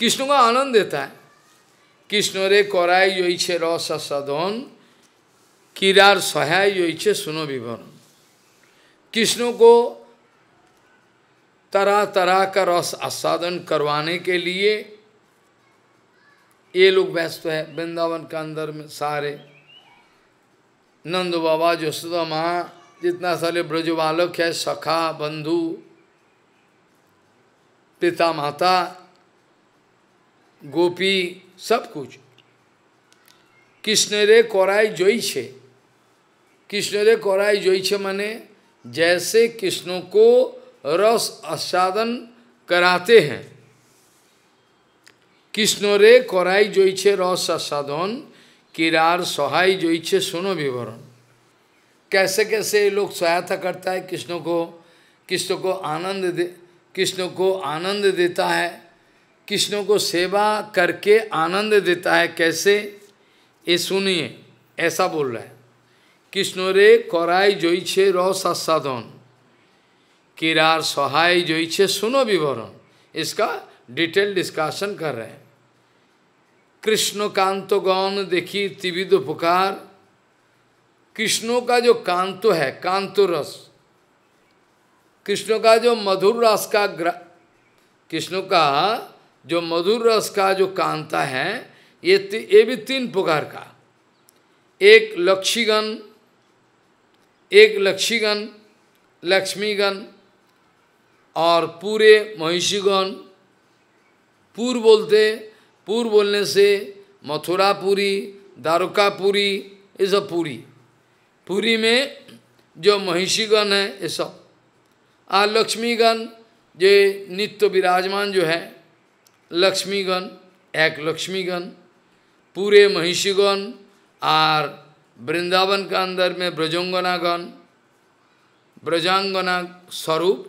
कृष्ण को आनंद देता है। कृष्ण रे कराय यो इच्छे रस साधन किरार सहाय यो इच्छे सुनो विवरण। कृष्ण को तरह तरह का रस आस्वादन करवाने के लिए ये लोग व्यस्त है। वृंदावन के अंदर में सारे नंद बाबा जसोदा माँ जितना सारे ब्रजबालक है, सखा बंधु पिता माता गोपी सब कुछ कृष्ण रे कराय जोई छे। कृष्ण रे कराय जोई छे माने जैसे कृष्ण को रस आस्वादन कराते हैं। कृष्ण रे कराय जोईछे रस आस्वादन किरार सहाय जोईछे सुनो विवरण। कैसे कैसे लोग सहायता करता है कृष्ण को, कृष्ण को आनंद देता है, कृष्ण को सेवा करके आनंद देता है। कैसे ये सुनिए, ऐसा बोल रहा है। कृष्ण रे कराय जोईछे रस आस्वादन किरार सहाय जोईछे सुनो विवरण। इसका डिटेल डिस्कशन कर रहे हैं। कृष्ण कांतो गौन देखी त्रिविध पुकार। कृष्णों का जो कांतो है, कांतो रस, कृष्णों का जो मधुर रस का, कृष्णों का जो मधुर रस का जो कांता है, ये भी तीन प्रकार का। एक लक्ष्मीगण, एक लक्ष्मीगण लक्ष्मीगण और पूरे महिषीगण। पूर बोलते, पूर बोलने से मथुरापुरी, दारुकापुरी, ये सब पूरी। पूरी में जो महिषीगण है ये सब, और लक्ष्मीगण जो नित्य विराजमान जो है लक्ष्मीगण, एक लक्ष्मीगण, पूरे महिषीगण और वृंदावन का अंदर में ब्रजंगनागण, ब्रजांगना स्वरूप।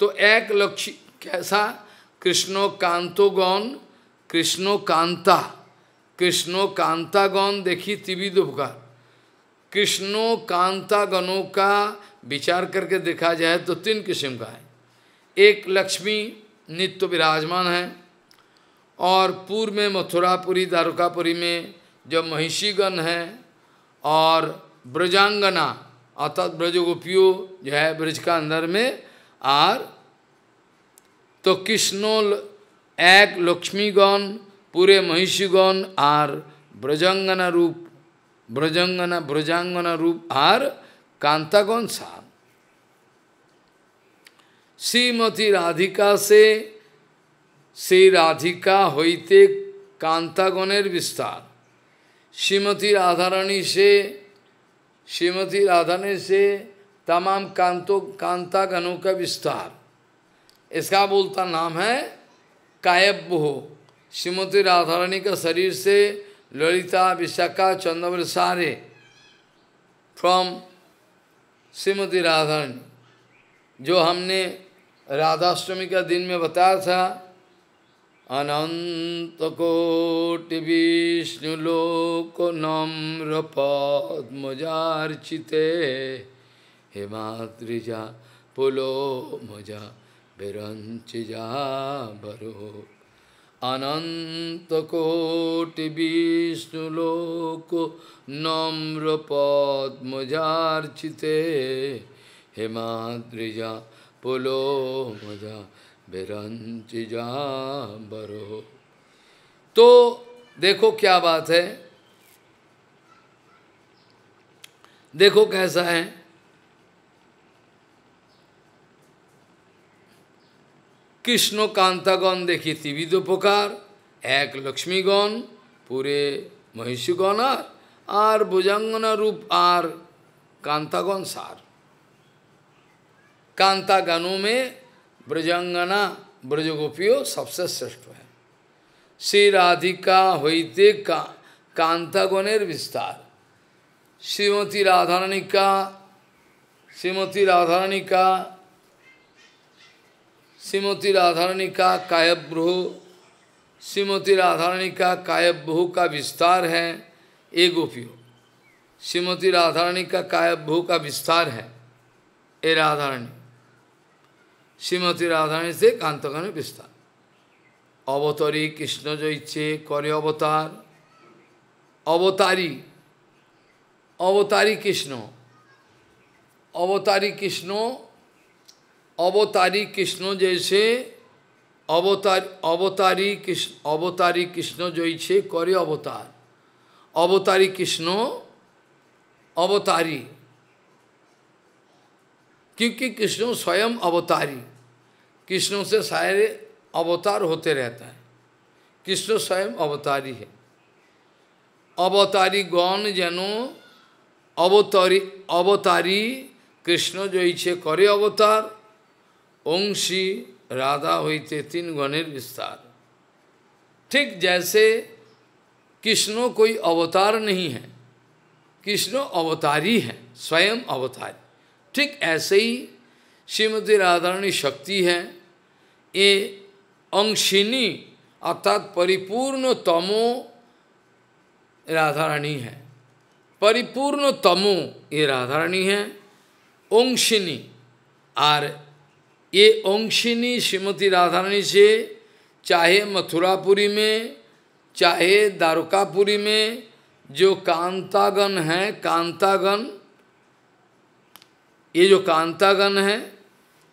तो एक लक्ष्मी कैसा, कृष्णो कांतो गौन, कृष्णो कांता, कृष्णो कांता गौन। देखिए त्रिविध उपकार, कृष्णो कांता गणों का विचार करके देखा जाए तो तीन किस्म का है। एक लक्ष्मी नित्य विराजमान है, और पूर्व में मथुरापुरी द्वारकापुरी में जो महिषीगण है और ब्रजांगना अर्थात ब्रजगोपियों जो है ब्रज का अंदर में। और तो कृष्णो एक लक्ष्मीगण, पूरे महिषीगण और ब्रजांगना रूप, ब्रजांगना ब्रजांगना रूप और कांतागण सार। श्रीमती राधिका से श्री राधिका होते कांतागणेर विस्तार। श्रीमती राधारानी से, श्रीमती राधारानी से तमाम कांतों कांतागणों का विस्तार। इसका बोलता नाम है कायब्बो। श्रीमती राधारानी का शरीर से ललिता विशाखा चंद्रवल सारे फ्रॉम श्रीमती राधारानी, जो हमने राधाष्टमी का दिन में बताया था। अनंत कोटि विष्णुलोक नम्र पद्मजार्चिते हेमाद्रिजा पुलो मजा विरंचिजा बरो। अनंत कोटि विष्णुलोक नम्र पद्मजार्चिते हेमाद्रिजा पुलो मजा विरंचिजा बरो। तो देखो क्या बात है, देखो कैसा है। कृष्ण कांतागण देखिए त्रिविध उपकार, एक लक्ष्मीगण, पूरे महिषीगण और भुजंगना रूप और कांतागण सार। कांतागणों में ब्रजांगना ब्रजगोपियों सबसे श्रेष्ठ है। श्री राधिका होते कांतागणेर विस्तार। श्रीमती राधारानी का, श्रीमती राधारानी का, श्रीमती राधारानी का कायब्रु, श्रीमती राधारानी का कायब्रु का विस्तार है ए गोपियों। श्रीमती राधारानी का कायब्रु का विस्तार है ए राधारानी। श्रीमती राधारानी से कांतागण विस्तार। अवतारी कृष्ण जो इच्छे करे अवतार, अवतारी अवतारी कृष्ण, अवतारी कृष्ण, अवतारी कृष्ण जैसे अवतारी कृष्ण, अवतारी कृष्ण जैसे करे अवतार, अवतारी कृष्ण अवतारी, क्योंकि कृष्ण स्वयं अवतारी। कृष्ण से सारे अवतार होते रहता है, कृष्ण स्वयं अवतारी है। अवतारी गौण जनो अवतारी, अवतारी कृष्ण जैसे करे अवतार। अंशी राधा होते तीन गणेर विस्तार। ठीक जैसे कृष्ण कोई अवतार नहीं है, कृष्ण अवतारी है, स्वयं अवतारी। ठीक ऐसे ही श्रीमती राधारानी शक्ति है। ये अंशिनी अर्थात परिपूर्ण तमो राधारानी है, परिपूर्ण तमो ये राधारानी है अंशिनी। और ये अंशिनी श्रीमती राधारानी से चाहे मथुरापुरी में चाहे द्वारकापुरी में जो कांतागण है, कांतागण ये जो कांतागण है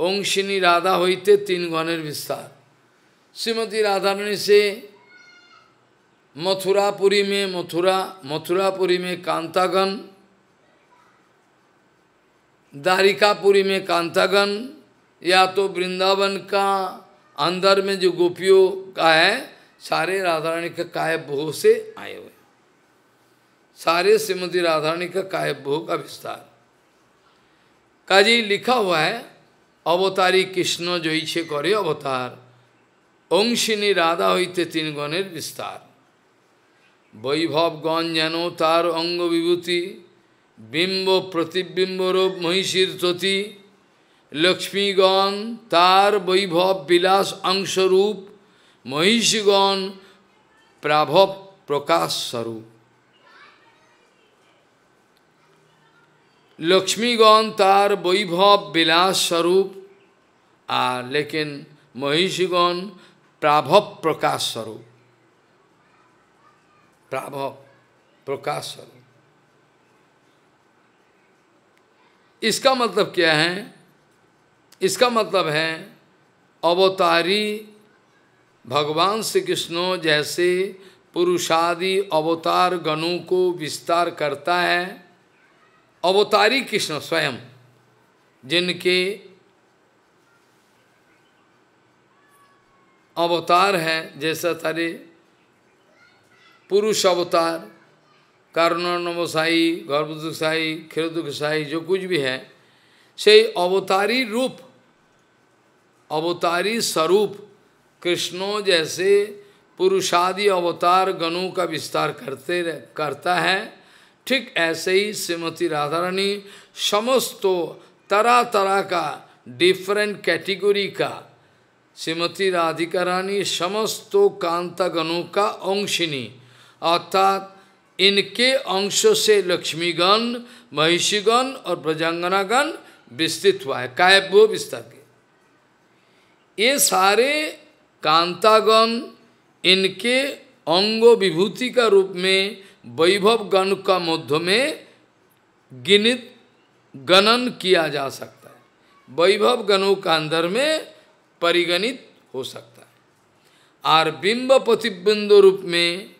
अंशिनी राधा होते तीन गणेर विस्तार। श्रीमती राधारानी से मथुरापुरी में मथुरापुरी में कांतागण, द्वारकापुरी में कांतागण, या तो वृंदावन का अंदर में जो गोपियों का है सारे राधारानी का कायभोग से आए हुए, सारे श्रीमती राधारानी का कायभोग का विस्तार। काजी लिखा हुआ है अवतारी कृष्ण जो इच्छे करे अवतार अंशिनी राधा हईते तीन गणेर विस्तार वैभव गण जान तार अंग विभूति बिम्ब प्रतिबिम्ब रूप महिषीर तति लक्ष्मीगण तार वैभव विलास अंश रूप महिषीगण प्राभव प्रकाश स्वरूप लक्ष्मीगण तार वैभव विलास स्वरूप आ लेकिन महिषीगण प्राभव प्रकाश स्वरूप प्राभव प्रकाश स्वरूप। इसका मतलब क्या है? इसका मतलब है अवतारी भगवान श्री कृष्ण जैसे पुरुषादि अवतार गणों को विस्तार करता है अवतारी कृष्ण स्वयं, जिनके अवतार हैं जैसा तारे पुरुष अवतार कर्णनवसाई गर्भदुसाई क्षीरदुसाई जो कुछ भी है से अवतारी रूप अवतारी स्वरूप कृष्णों जैसे पुरुषादि अवतार गणों का विस्तार करता है। ठीक ऐसे ही श्रीमती राधा रानी समस्त तरह तरह का डिफरेंट कैटेगरी का श्रीमती राधिका रानी समस्त कांतागणों का अंशिनी अर्थात इनके अंशों से लक्ष्मीगण महिषीगण और ब्रजांगनागण विस्तृत हुआ है। काव्य विस्तार के ये सारे कांतागण इनके अंगो विभूति का रूप में वैभव गण का मध्य में गिनित गणन किया जा सकता है, वैभव गणों का अंदर में परिगणित हो सकता है। और बिंब प्रतिबिंब रूप में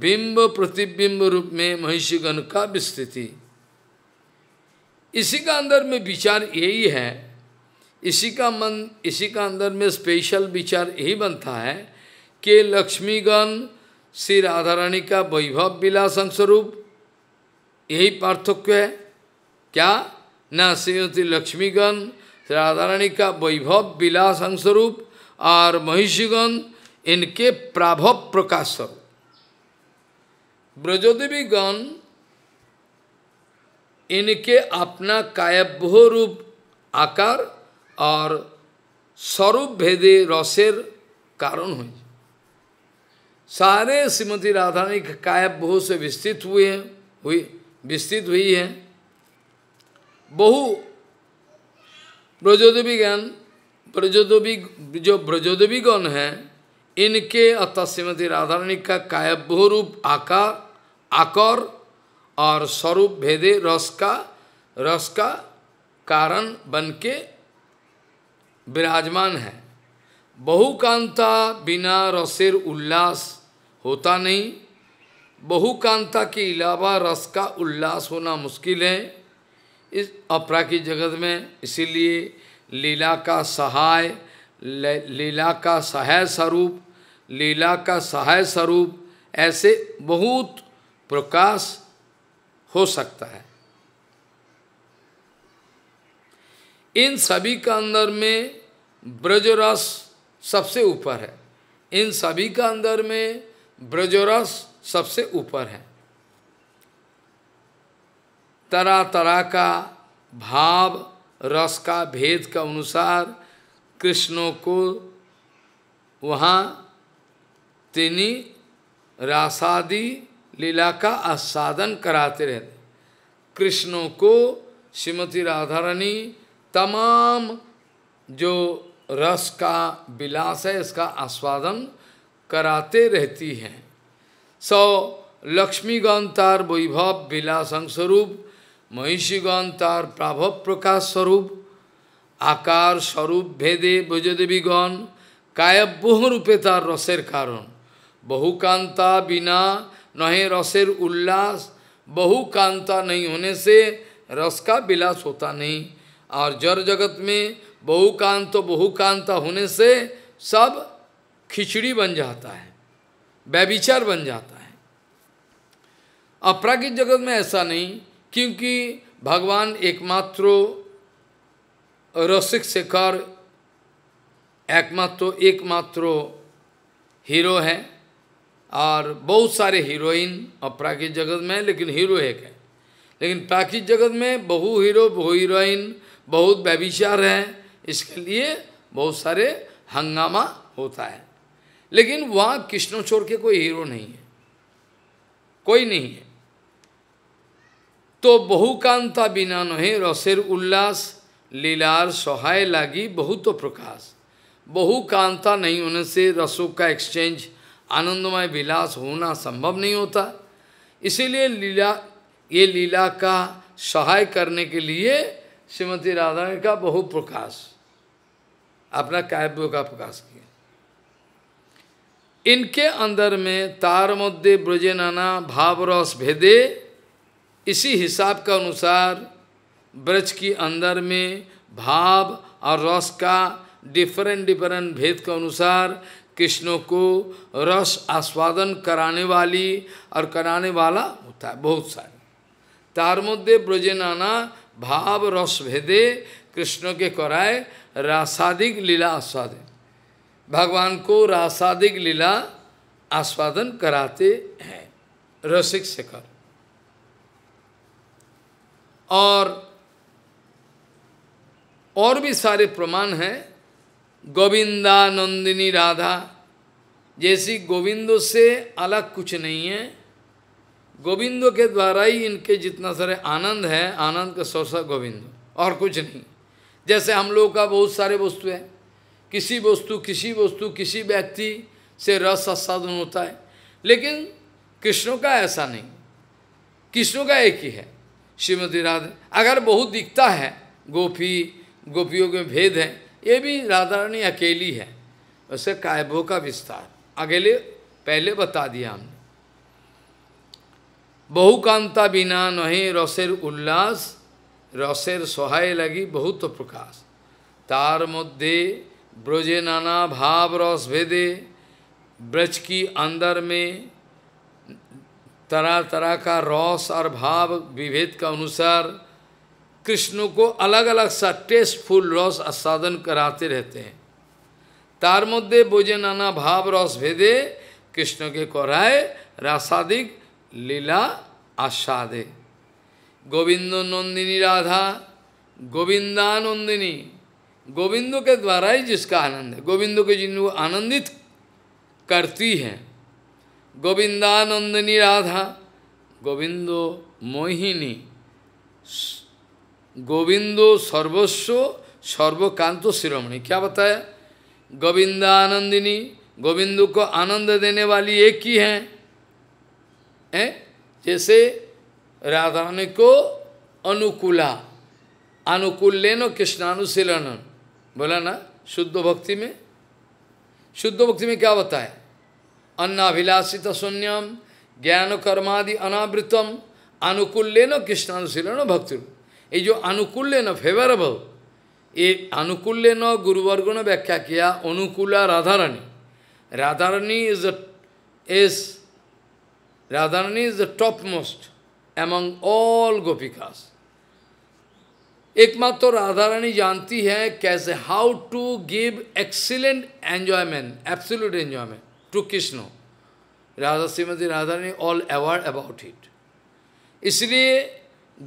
बिंब प्रतिबिंब रूप में महिषीगण का विस्तृति इसी का अंदर में विचार यही है, इसी का मन इसी का अंदर में स्पेशल विचार यही बनता है कि लक्ष्मीगण श्री राधा रानी का वैभव विलास अंशरूप यही पार्थक्य है क्या ना श्रीमती लक्ष्मीगण श्री राधा रानी का वैभव विलास अंशरूप और महिषीगण इनके प्राभव प्रकाश स्वरूप। ब्रजोदेवी गण इनके अपना कायभ्य रूप आकार और स्वरूप भेदे रसेर कारण हुई सारे श्रीमती राधा रानी के कायभ्य से विस्तृत हुए विस्तृत हुई है। बहु ब्रजोदेवी गण जो ब्रजोदेवी गण हैं इनके अर्थात श्रीमती राधा रानी का कायभ्य रूप आकार और स्वरूप भेदे रस का कारण बनके विराजमान है। बहुकांता बिना रसेर उल्लास होता नहीं, बहुकांता के अलावा रस का उल्लास होना मुश्किल है इस अपरा की जगत में। इसीलिए लीला का सहाय लीला का सहाय स्वरूप ऐसे बहुत प्रकाश हो सकता है। इन सभी का अंदर में ब्रजरस सबसे ऊपर है, तरह तरह का भाव रस का भेद के अनुसार कृष्णों को वहाँ तिनी रासादी लीला का आस्वादन कराते रहते। कृष्णों को श्रीमती राधा रानी तमाम जो रस का विलास है इसका आस्वादन कराते रहती हैं। सो लक्ष्मीगण तार वैभव विलास स्वरूप महिषीगण तार प्राभव प्रकाश स्वरूप आकार स्वरूप भेदे ब्रजदेवीगण कायभ्य रूपे तार रसेर कारण बहुकांता बिना नहे रसेर उल्लास बहुकांता नहीं होने से रस का विलास होता नहीं और जड़ जगत में बहुकांता होने से सब खिचड़ी बन जाता है, व्यभिचार बन जाता है। अपरागिक जगत में ऐसा नहीं, क्योंकि भगवान एकमात्र रसिक शेखर एकमात्र हीरो है और बहुत सारे हीरोइन और प्राकृतिक जगत में, लेकिन हीरो एक है। लेकिन प्राकृतिक जगत में बहु हीरो बहु हीरोइन बहुत व्यभिचार है, इसके लिए बहुत सारे हंगामा होता है। लेकिन वहाँ कृष्ण छोड़ के कोई हीरो नहीं है, कोई नहीं है। तो बहुकांता बिना नहीं रसेर उल्लास लीलार सहाय लागी बहुत तो प्रकाश। बहुकांता नहीं होने से रसों का एक्सचेंज आनंदमय विलास होना संभव नहीं होता। इसीलिए लीला, ये लीला का सहाय करने के लिए श्रीमती राधा ने का बहु प्रकाश अपना काव्य का प्रकाश किया। इनके अंदर में तार मध्य ब्रजे नाना भावरस भेदे, इसी हिसाब का अनुसार ब्रज के अंदर में भाव और रस का डिफरेंट डिफरेंट भेद के अनुसार कृष्णों को रस आस्वादन कराने वाली और कराने वाला होता है। बहुत सारे तार मध्य ब्रजे नाना भाव रस भेदे कृष्ण के कराए रासादिक लीला आस्वादन, भगवान को रासादिक लीला आस्वादन कराते हैं रसिक शेखर। और भी सारे प्रमाण हैं। गोविंदा नंदिनी राधा जैसी गोविंदों से अलग कुछ नहीं है, गोविंदों के द्वारा ही इनके जितना सारे आनंद है, आनंद का सोर्स गोविंद और कुछ नहीं। जैसे हम लोगों का बहुत सारे वस्तु है, किसी वस्तु किसी व्यक्ति से रस आस्वादन होता है, लेकिन कृष्णों का ऐसा नहीं। कृष्णों का एक ही है श्रीमती राधा। अगर बहुत दिखता है गोपियों के भेद हैं, ये भी राधा रानी अकेली है। उसे काव्यों का विस्तार अकेले पहले बता दिया हमने। बहुकांता बिना नहीं रसेर उल्लास रसेर सहाय लगी बहुत प्रकाश। तार मध्य ब्रजे नाना भाव रस भेदे, ब्रज की अंदर में तरह तरह का रस और भाव विभेद का अनुसार कृष्ण को अलग अलग सा टेस्टफुल रस आस्वादन कराते रहते हैं। तार मध्य ब्रजे नाना भाव रस भेदे कृष्ण के कराए रासादिक लीला आस्वादे। गोविंद नंदिनी राधा गोविंदानंदिनी, गोविंदों के द्वारा ही जिसका आनंद है, गोविंदों के जिनको आनंदित करती हैं। गोविंदानंदिनी राधा गोविंदो मोहिनी, गोविंदो सर्वस्व सर्वकांत शिरोमणि। क्या बताया? गोविंदानंदिनी गोविंदों को आनंद देने वाली एक ही हैं। जैसे राधा रानी को अनुकूला अनुकूलन कृष्णानुशीलन बोला ना शुद्ध भक्ति में। शुद्ध भक्ति में क्या बताए? अन्नाभिलाषित शून्यम ज्ञान कर्मादि अनावृतम अनुकूलन कृष्णानुशीलन भक्ति। ये जो अनुकूलन फेवरेबल, ये अनुकूलन गुरुवर्गों ने व्याख्या किया अनुकूला Radha Rani. Radha Rani is the top most among all gopikas. एकमात्र तो राधा रानी जानती है कैसे how to give excellent enjoyment, absolute enjoyment to Krishna. Radha Shrimati Radha Rani all aware about it. इसलिए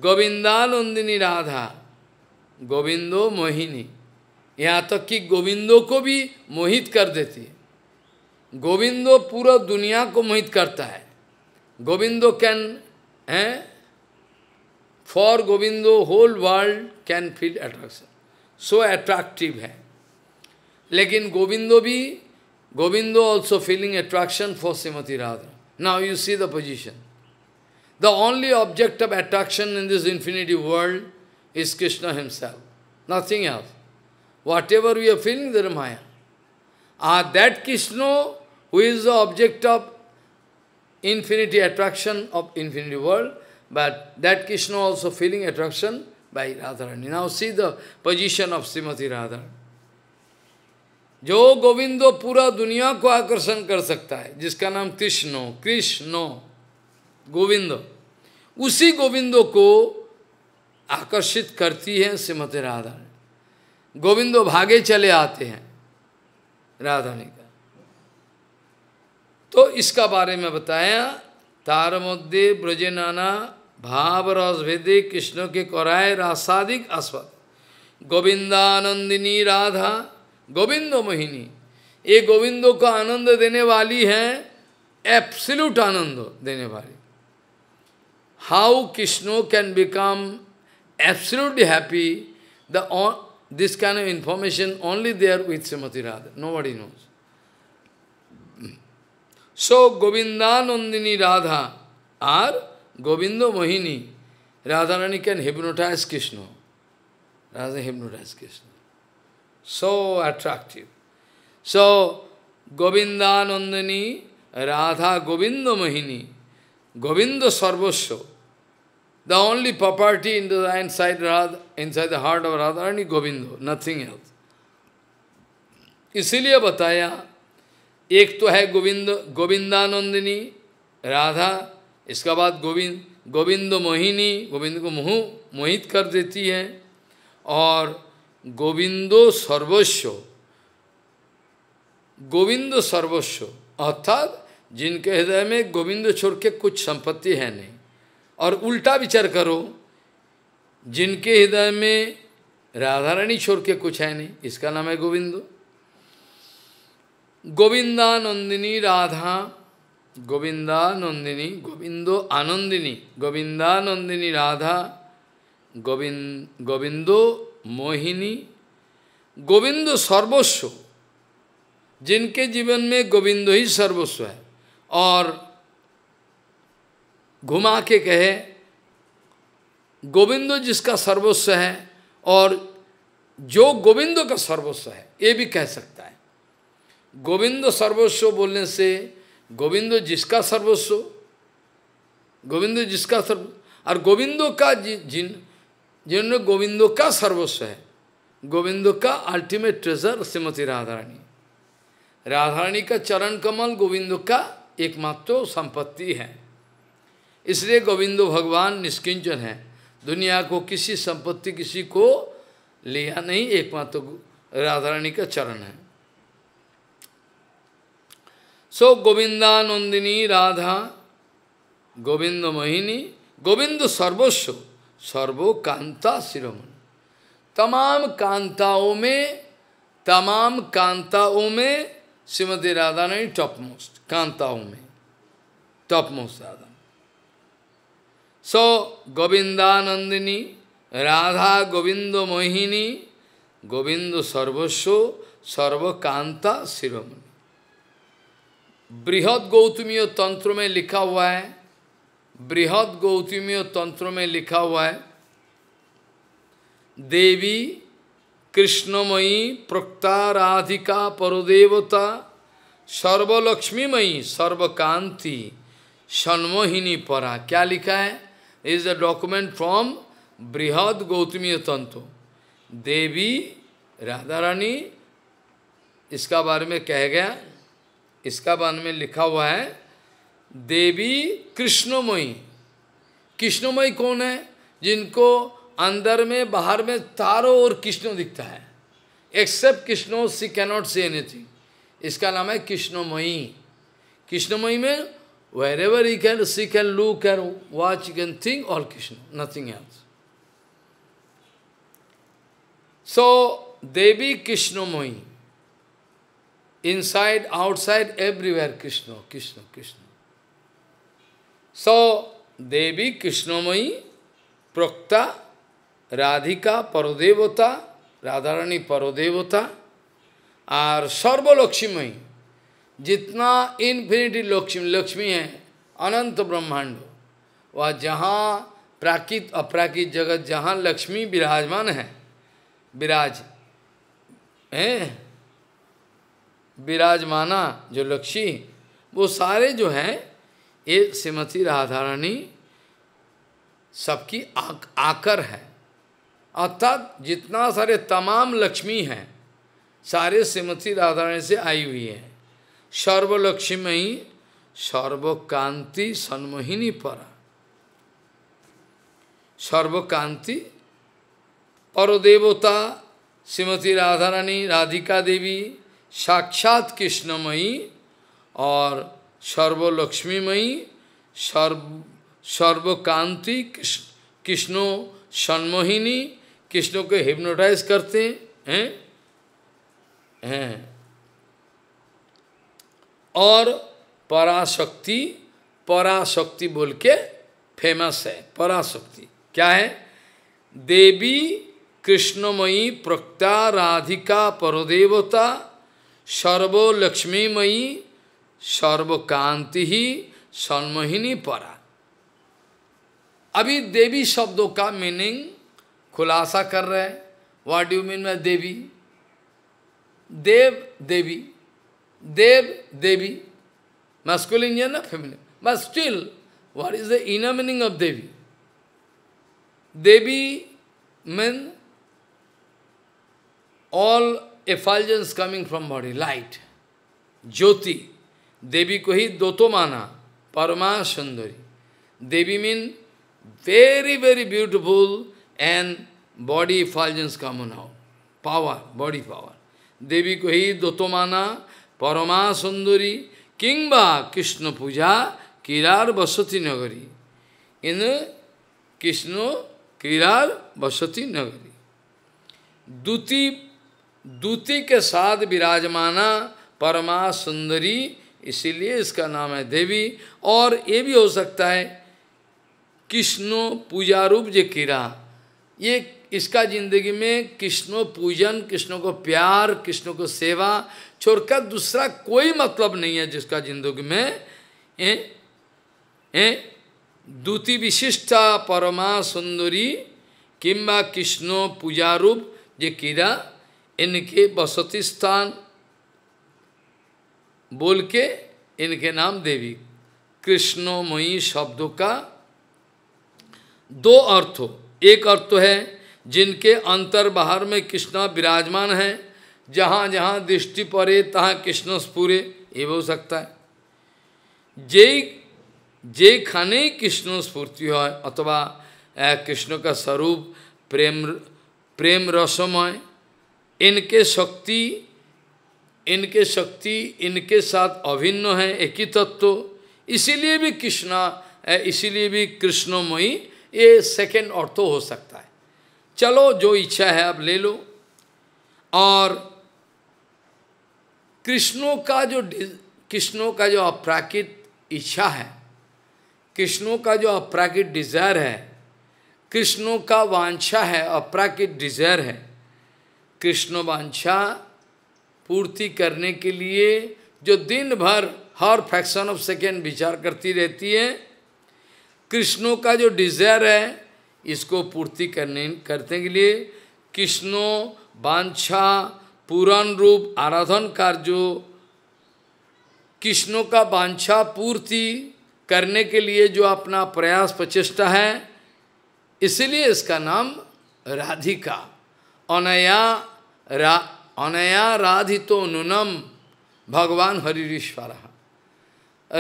गोविंदानंदिनी राधा गोविंदो मोहिनी, यहाँ तक कि गोविंदों को भी मोहित कर देती है। गोविंदो पूरा दुनिया को मोहित करता है। गोविंदो कैन हैं for Govinda whole world can feel attraction, so attractive है। लेकिन Govinda also feeling attraction for Shrimati Radha. Now you see the position, the only object of attraction in this infinity world is Krishna himself, nothing else. Whatever we are feeling the maya are that Krishna who is the object of infinity attraction of infinity world, but that Krishna also feeling attraction by Radharani. Now see the position of Srimati Radharani. जो गोविंदो पूरा दुनिया को आकर्षण कर सकता है, जिसका नाम कृष्णो गोविंदो, उसी गोविंदो को आकर्षित करती है श्रीमती राधा। गोविंदो भागे चले आते हैं राधानी का। तो इसका बारे में बताया, तार मध्य ब्रजे नाना भाव रस भेदे कृष्ण के कराए रासादिक आस्वाद। गोविंदानंदिनी राधा गोविंदो मोहिनी, ये गोविंदो का आनंद देने वाली है, एब्सोल्यूट आनंद देने वाली। How Krishna can become absolutely happy, the this kind of information only there with Srimati Radha, nobody knows. So Govindanandini Radha or Govindo Mohini, Radharani can hypnotize Krishna. Radha hypnotize Krishna. So attractive. So Govindanandini Radha Govindo Mohini, Govindo Sarvasya. The only property in the inside Radha, inside the heart of Radharani, Govindo, nothing else. इसलिए बताया, एक तो है गोविंद गोविंदानंदिनी राधा, इसका बाद गोविंद गोविंद मोहिनी, गोविंद को मोह मोहित कर देती है, और गोविंदो सर्वस्व, गोविंद सर्वस्व अर्थात जिनके हृदय में गोविंद छोड़ के कुछ संपत्ति है नहीं। और उल्टा विचार करो, जिनके हृदय में राधारानी छोड़ के कुछ है नहीं, इसका नाम है गोविंदो। गोविंदानंदिनी राधा गोविंदानंदिनी गोविंदो आनंदिनी गोविंदानंदिनी राधा गोविंदो मोहिनी गोविंदो सर्वस्व, जिनके जीवन में गोविंदो ही सर्वस्व है। और घुमा के कहे, गोविंदो जिसका सर्वस्व है और जो गोविंदो का सर्वस्व है, ये भी कह सकता है। गोविंदो सर्वस्व बोलने से गोविंदो जिसका सर्वस्व, गोविंदो जिसका सर्व, और गोविंदो का जिन्होंने गोविंदो का सर्वस्व है, गोविंदो का अल्टीमेट ट्रेजर श्रीमती राधारानी। राधारानी का चरण कमल गोविंदो का एकमात्र संपत्ति है। इसलिए गोविंदो भगवान निष्किंचन है, दुनिया को किसी संपत्ति किसी को लिया नहीं, एकमात्र राधारानी का चरण है। सो गोविंदानंदिनी राधा गोविंद मोहिनी गोविंद सर्वस्व सर्वो कांता शिरोमणि, तमाम कांताओं में श्रीमती राधारानी टॉप मोस्ट, कांताओं में top most Radha. So Govindanandini Radha Govind मोहिनी गोविंद सर्वस्व सर्वकांता शिरोमणि। बृहद गौतमीय तंत्र में लिखा हुआ है, बृहद गौतमीय तंत्र में लिखा हुआ है, देवी कृष्णमयी प्रोक्ता राधिका परदेवता सर्वलक्ष्मीमयी सर्वकांति षण्मोहिनी परा। क्या लिखा है? is the document from बृहद गौतमीय तंत्र। देवी राधारानी इसका बारे में कह गया, इसका बारे में लिखा हुआ है, देवी कृष्णमयी। कृष्णमयी कौन है? जिनको अंदर में बाहर में तारों और कृष्ण दिखता है, except Krishna she cannot see anything, इसका नाम है कृष्णमयी। कृष्णमयी में wherever he can, she can look and watch, he can think, all Krishna, nothing else. So, Devi Krishnamoyi, inside, outside, everywhere Krishna, Krishna, Krishna. So, Devi Krishnamoyi, Prakta, Radhika, Parodevata, Radharani Parodevata, and Sarva Lakshmi. जितना infinity Lakshmi Lakshmi है, अनंत ब्रह्मांड, वह जहाँ प्राकृत अपराकृत जगत जहाँ लक्ष्मी विराजमान है, विराजमाना जो लक्ष्मी, वो सारे जो हैं, ये श्रीमती राधारानी सबकी आकर है। अर्थात जितना सारे तमाम लक्ष्मी हैं, सारे श्रीमती राधारानी से आई हुई है। सर्वलक्ष्मीमयी सर्वकांति षण्मोहिनी परा, सर्वकांति परदेवता श्रीमती राधारानी राधिका देवी साक्षात कृष्णमयी और सर्वलक्ष्मीमयी सर्वकांति कृष्णो सन्मोहिनी, कृष्णों को हिप्नोटाइज करते हैं और पराशक्ति, पराशक्ति बोल के फेमस है। पराशक्ति क्या है? देवी कृष्णमयी प्रक्ता राधिका परदेवता सर्वलक्ष्मीमयी सर्वकांति ही सन्मोहिनी परा। अभी देवी शब्दों का मीनिंग खुलासा कर रहे हैं। What do you mean by devi? Dev devi, dev devi masculine या ना feminine, but still what is the inner meaning of devi? Devi mean all effulgence coming from body, light, jyoti. देवी को ही दो तो माना, परमा सुंदरी। Devi mean very very beautiful and body effulgence common out, power, body power. Devi ko hi dotomana parama sundari kingba krishna puja kirar vasati nagari, in krishna kirar vasati nagari duti, duti ke sath virajmana parama sundari, isliye iska naam hai devi। Aur ye bhi ho sakta hai Krishna पूजा रूप जे किरा, ये इसका जिंदगी में कृष्णो पूजन, कृष्णों को प्यार, कृष्णों को सेवा छोड़कर दूसरा कोई मतलब नहीं है जिसका जिंदगी में दूती विशिष्टा परमा सुंदरी किंबा कृष्णो पूजा रूप जे किरा, इनके बसती स्थान बोल के इनके नाम देवी। कृष्णोमयी शब्दों का दो अर्थ हो। एक अर्थ तो है जिनके अंतर बाहर में कृष्णा विराजमान है, जहाँ जहाँ दृष्टि पड़े तहाँ कृष्ण स्फुरे, ये हो सकता है। जे जे खाने कृष्ण स्फूर्ति हो अथवा कृष्ण का स्वरूप प्रेम, प्रेम रसमय, इनके शक्ति, इनके शक्ति इनके साथ अभिन्न है, एक ही तत्व, इसीलिए भी कृष्णा, इसीलिए भी कृष्णमयी, ये सेकेंड अर्थ हो सकता है। चलो जो इच्छा है आप ले लो। और कृष्णों का जो अप्राकृत इच्छा है, कृष्णों का जो अप्राकृत डिजायर है, कृष्णों का वांछा है, अप्राकृत डिजायर है, कृष्ण वांछा पूर्ति करने के लिए जो दिन भर हर फ्रैक्शन ऑफ सेकेंड विचार करती रहती है, कृष्णों का जो डिजायर है इसको पूर्ति करने के लिए कृष्णों वांछा पूर्ण रूप आराधन कार्यो, कृष्णों का वांछा पूर्ति करने के लिए जो अपना प्रयास प्रचेष्टा है, इसलिए इसका नाम राधिका। अनया रा, अनया राधितो नूनम भगवान हरिश्वरा,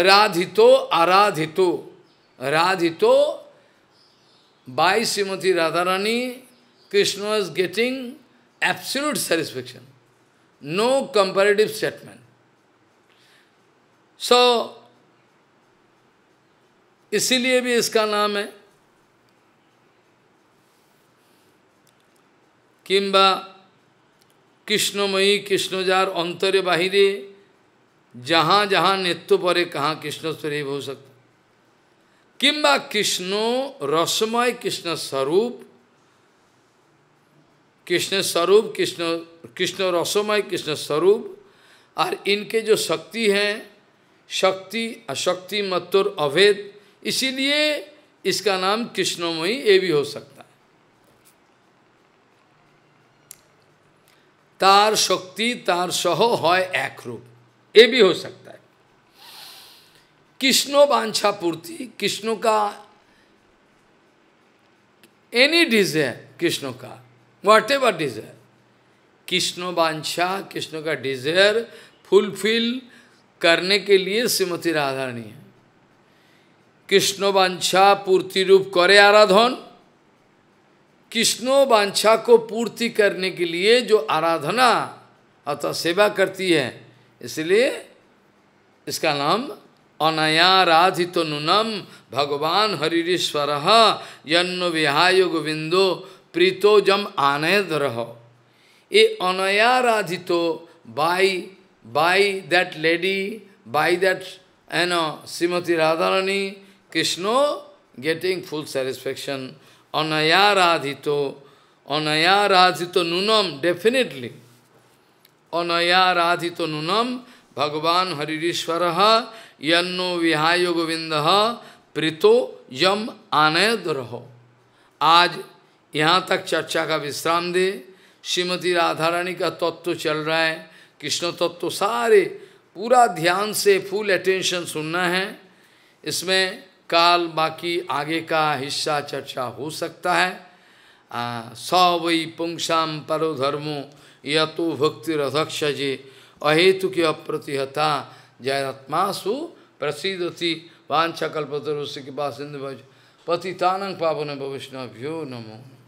राधितो आराधितो, राधितो by Srimati Radharani, Krishna is getting absolute satisfaction, no comparative statement. So, इसीलिए भी इसका नाम है किंबा कृष्णमयी, कृष्णजार अंतरे बाहिरे, जहाँ जहाँ नित्य परे कहाँ कृष्ण स्वरूप हो सकता, किंबा कृष्णो रसमय, कृष्ण स्वरूप, कृष्ण स्वरूप, कृष्ण कृष्ण रसमय, कृष्ण स्वरूप। और इनके जो शक्ति है, शक्ति अशक्ति मतुर अभेद, इसीलिए इसका नाम कृष्णमयी ये भी हो सकता है। तार शक्ति तार सहो होय एक रूप, ये भी हो सकता है। कृष्णो वांछा पूर्ति, कृष्णों का एनी डिजायर, कृष्णों का वॉट एवर डिजायर, कृष्णो वांछा, कृष्णों का डिजायर फुलफिल करने के लिए श्रीमती राधारानी है। कृष्णो वांछा पूर्ति रूप करे आराधन, कृष्णो वांछा को पूर्ति करने के लिए जो आराधना अथवा सेवा करती है, इसलिए इसका नाम अनायाराधित नूनम भगवान हरिश्वर यन्नो विहाय गोविंदो प्रीतो जम आनंद रहो। ये अनायाराधित by that lady, by that Srimati Radharani, Krishna getting full satisfaction. Anayaradhito nunam, definitely. Anayaradhito nunam, Bhagavan Haririshwaraha, yanno vihayo govindaha, prito yam anayadraho. आज यहाँ तक चर्चा का विश्राम दे। श्रीमती राधारानी का तत्व चल रहा है, कृष्ण तत्व तो सारे पूरा ध्यान से फुल अटेंशन सुनना है। इसमें काल बाकी आगे का हिस्सा चर्चा हो सकता है। सौ वही पुंसाम परो धर्मो या तो भक्ति रधक्षजे अहेतु की अप्रतिहता जयत्मा सु प्रसिद्धति वांछा कल्पतरुषि के पास पतितानंग पावन भविष्णभ्यो नमो।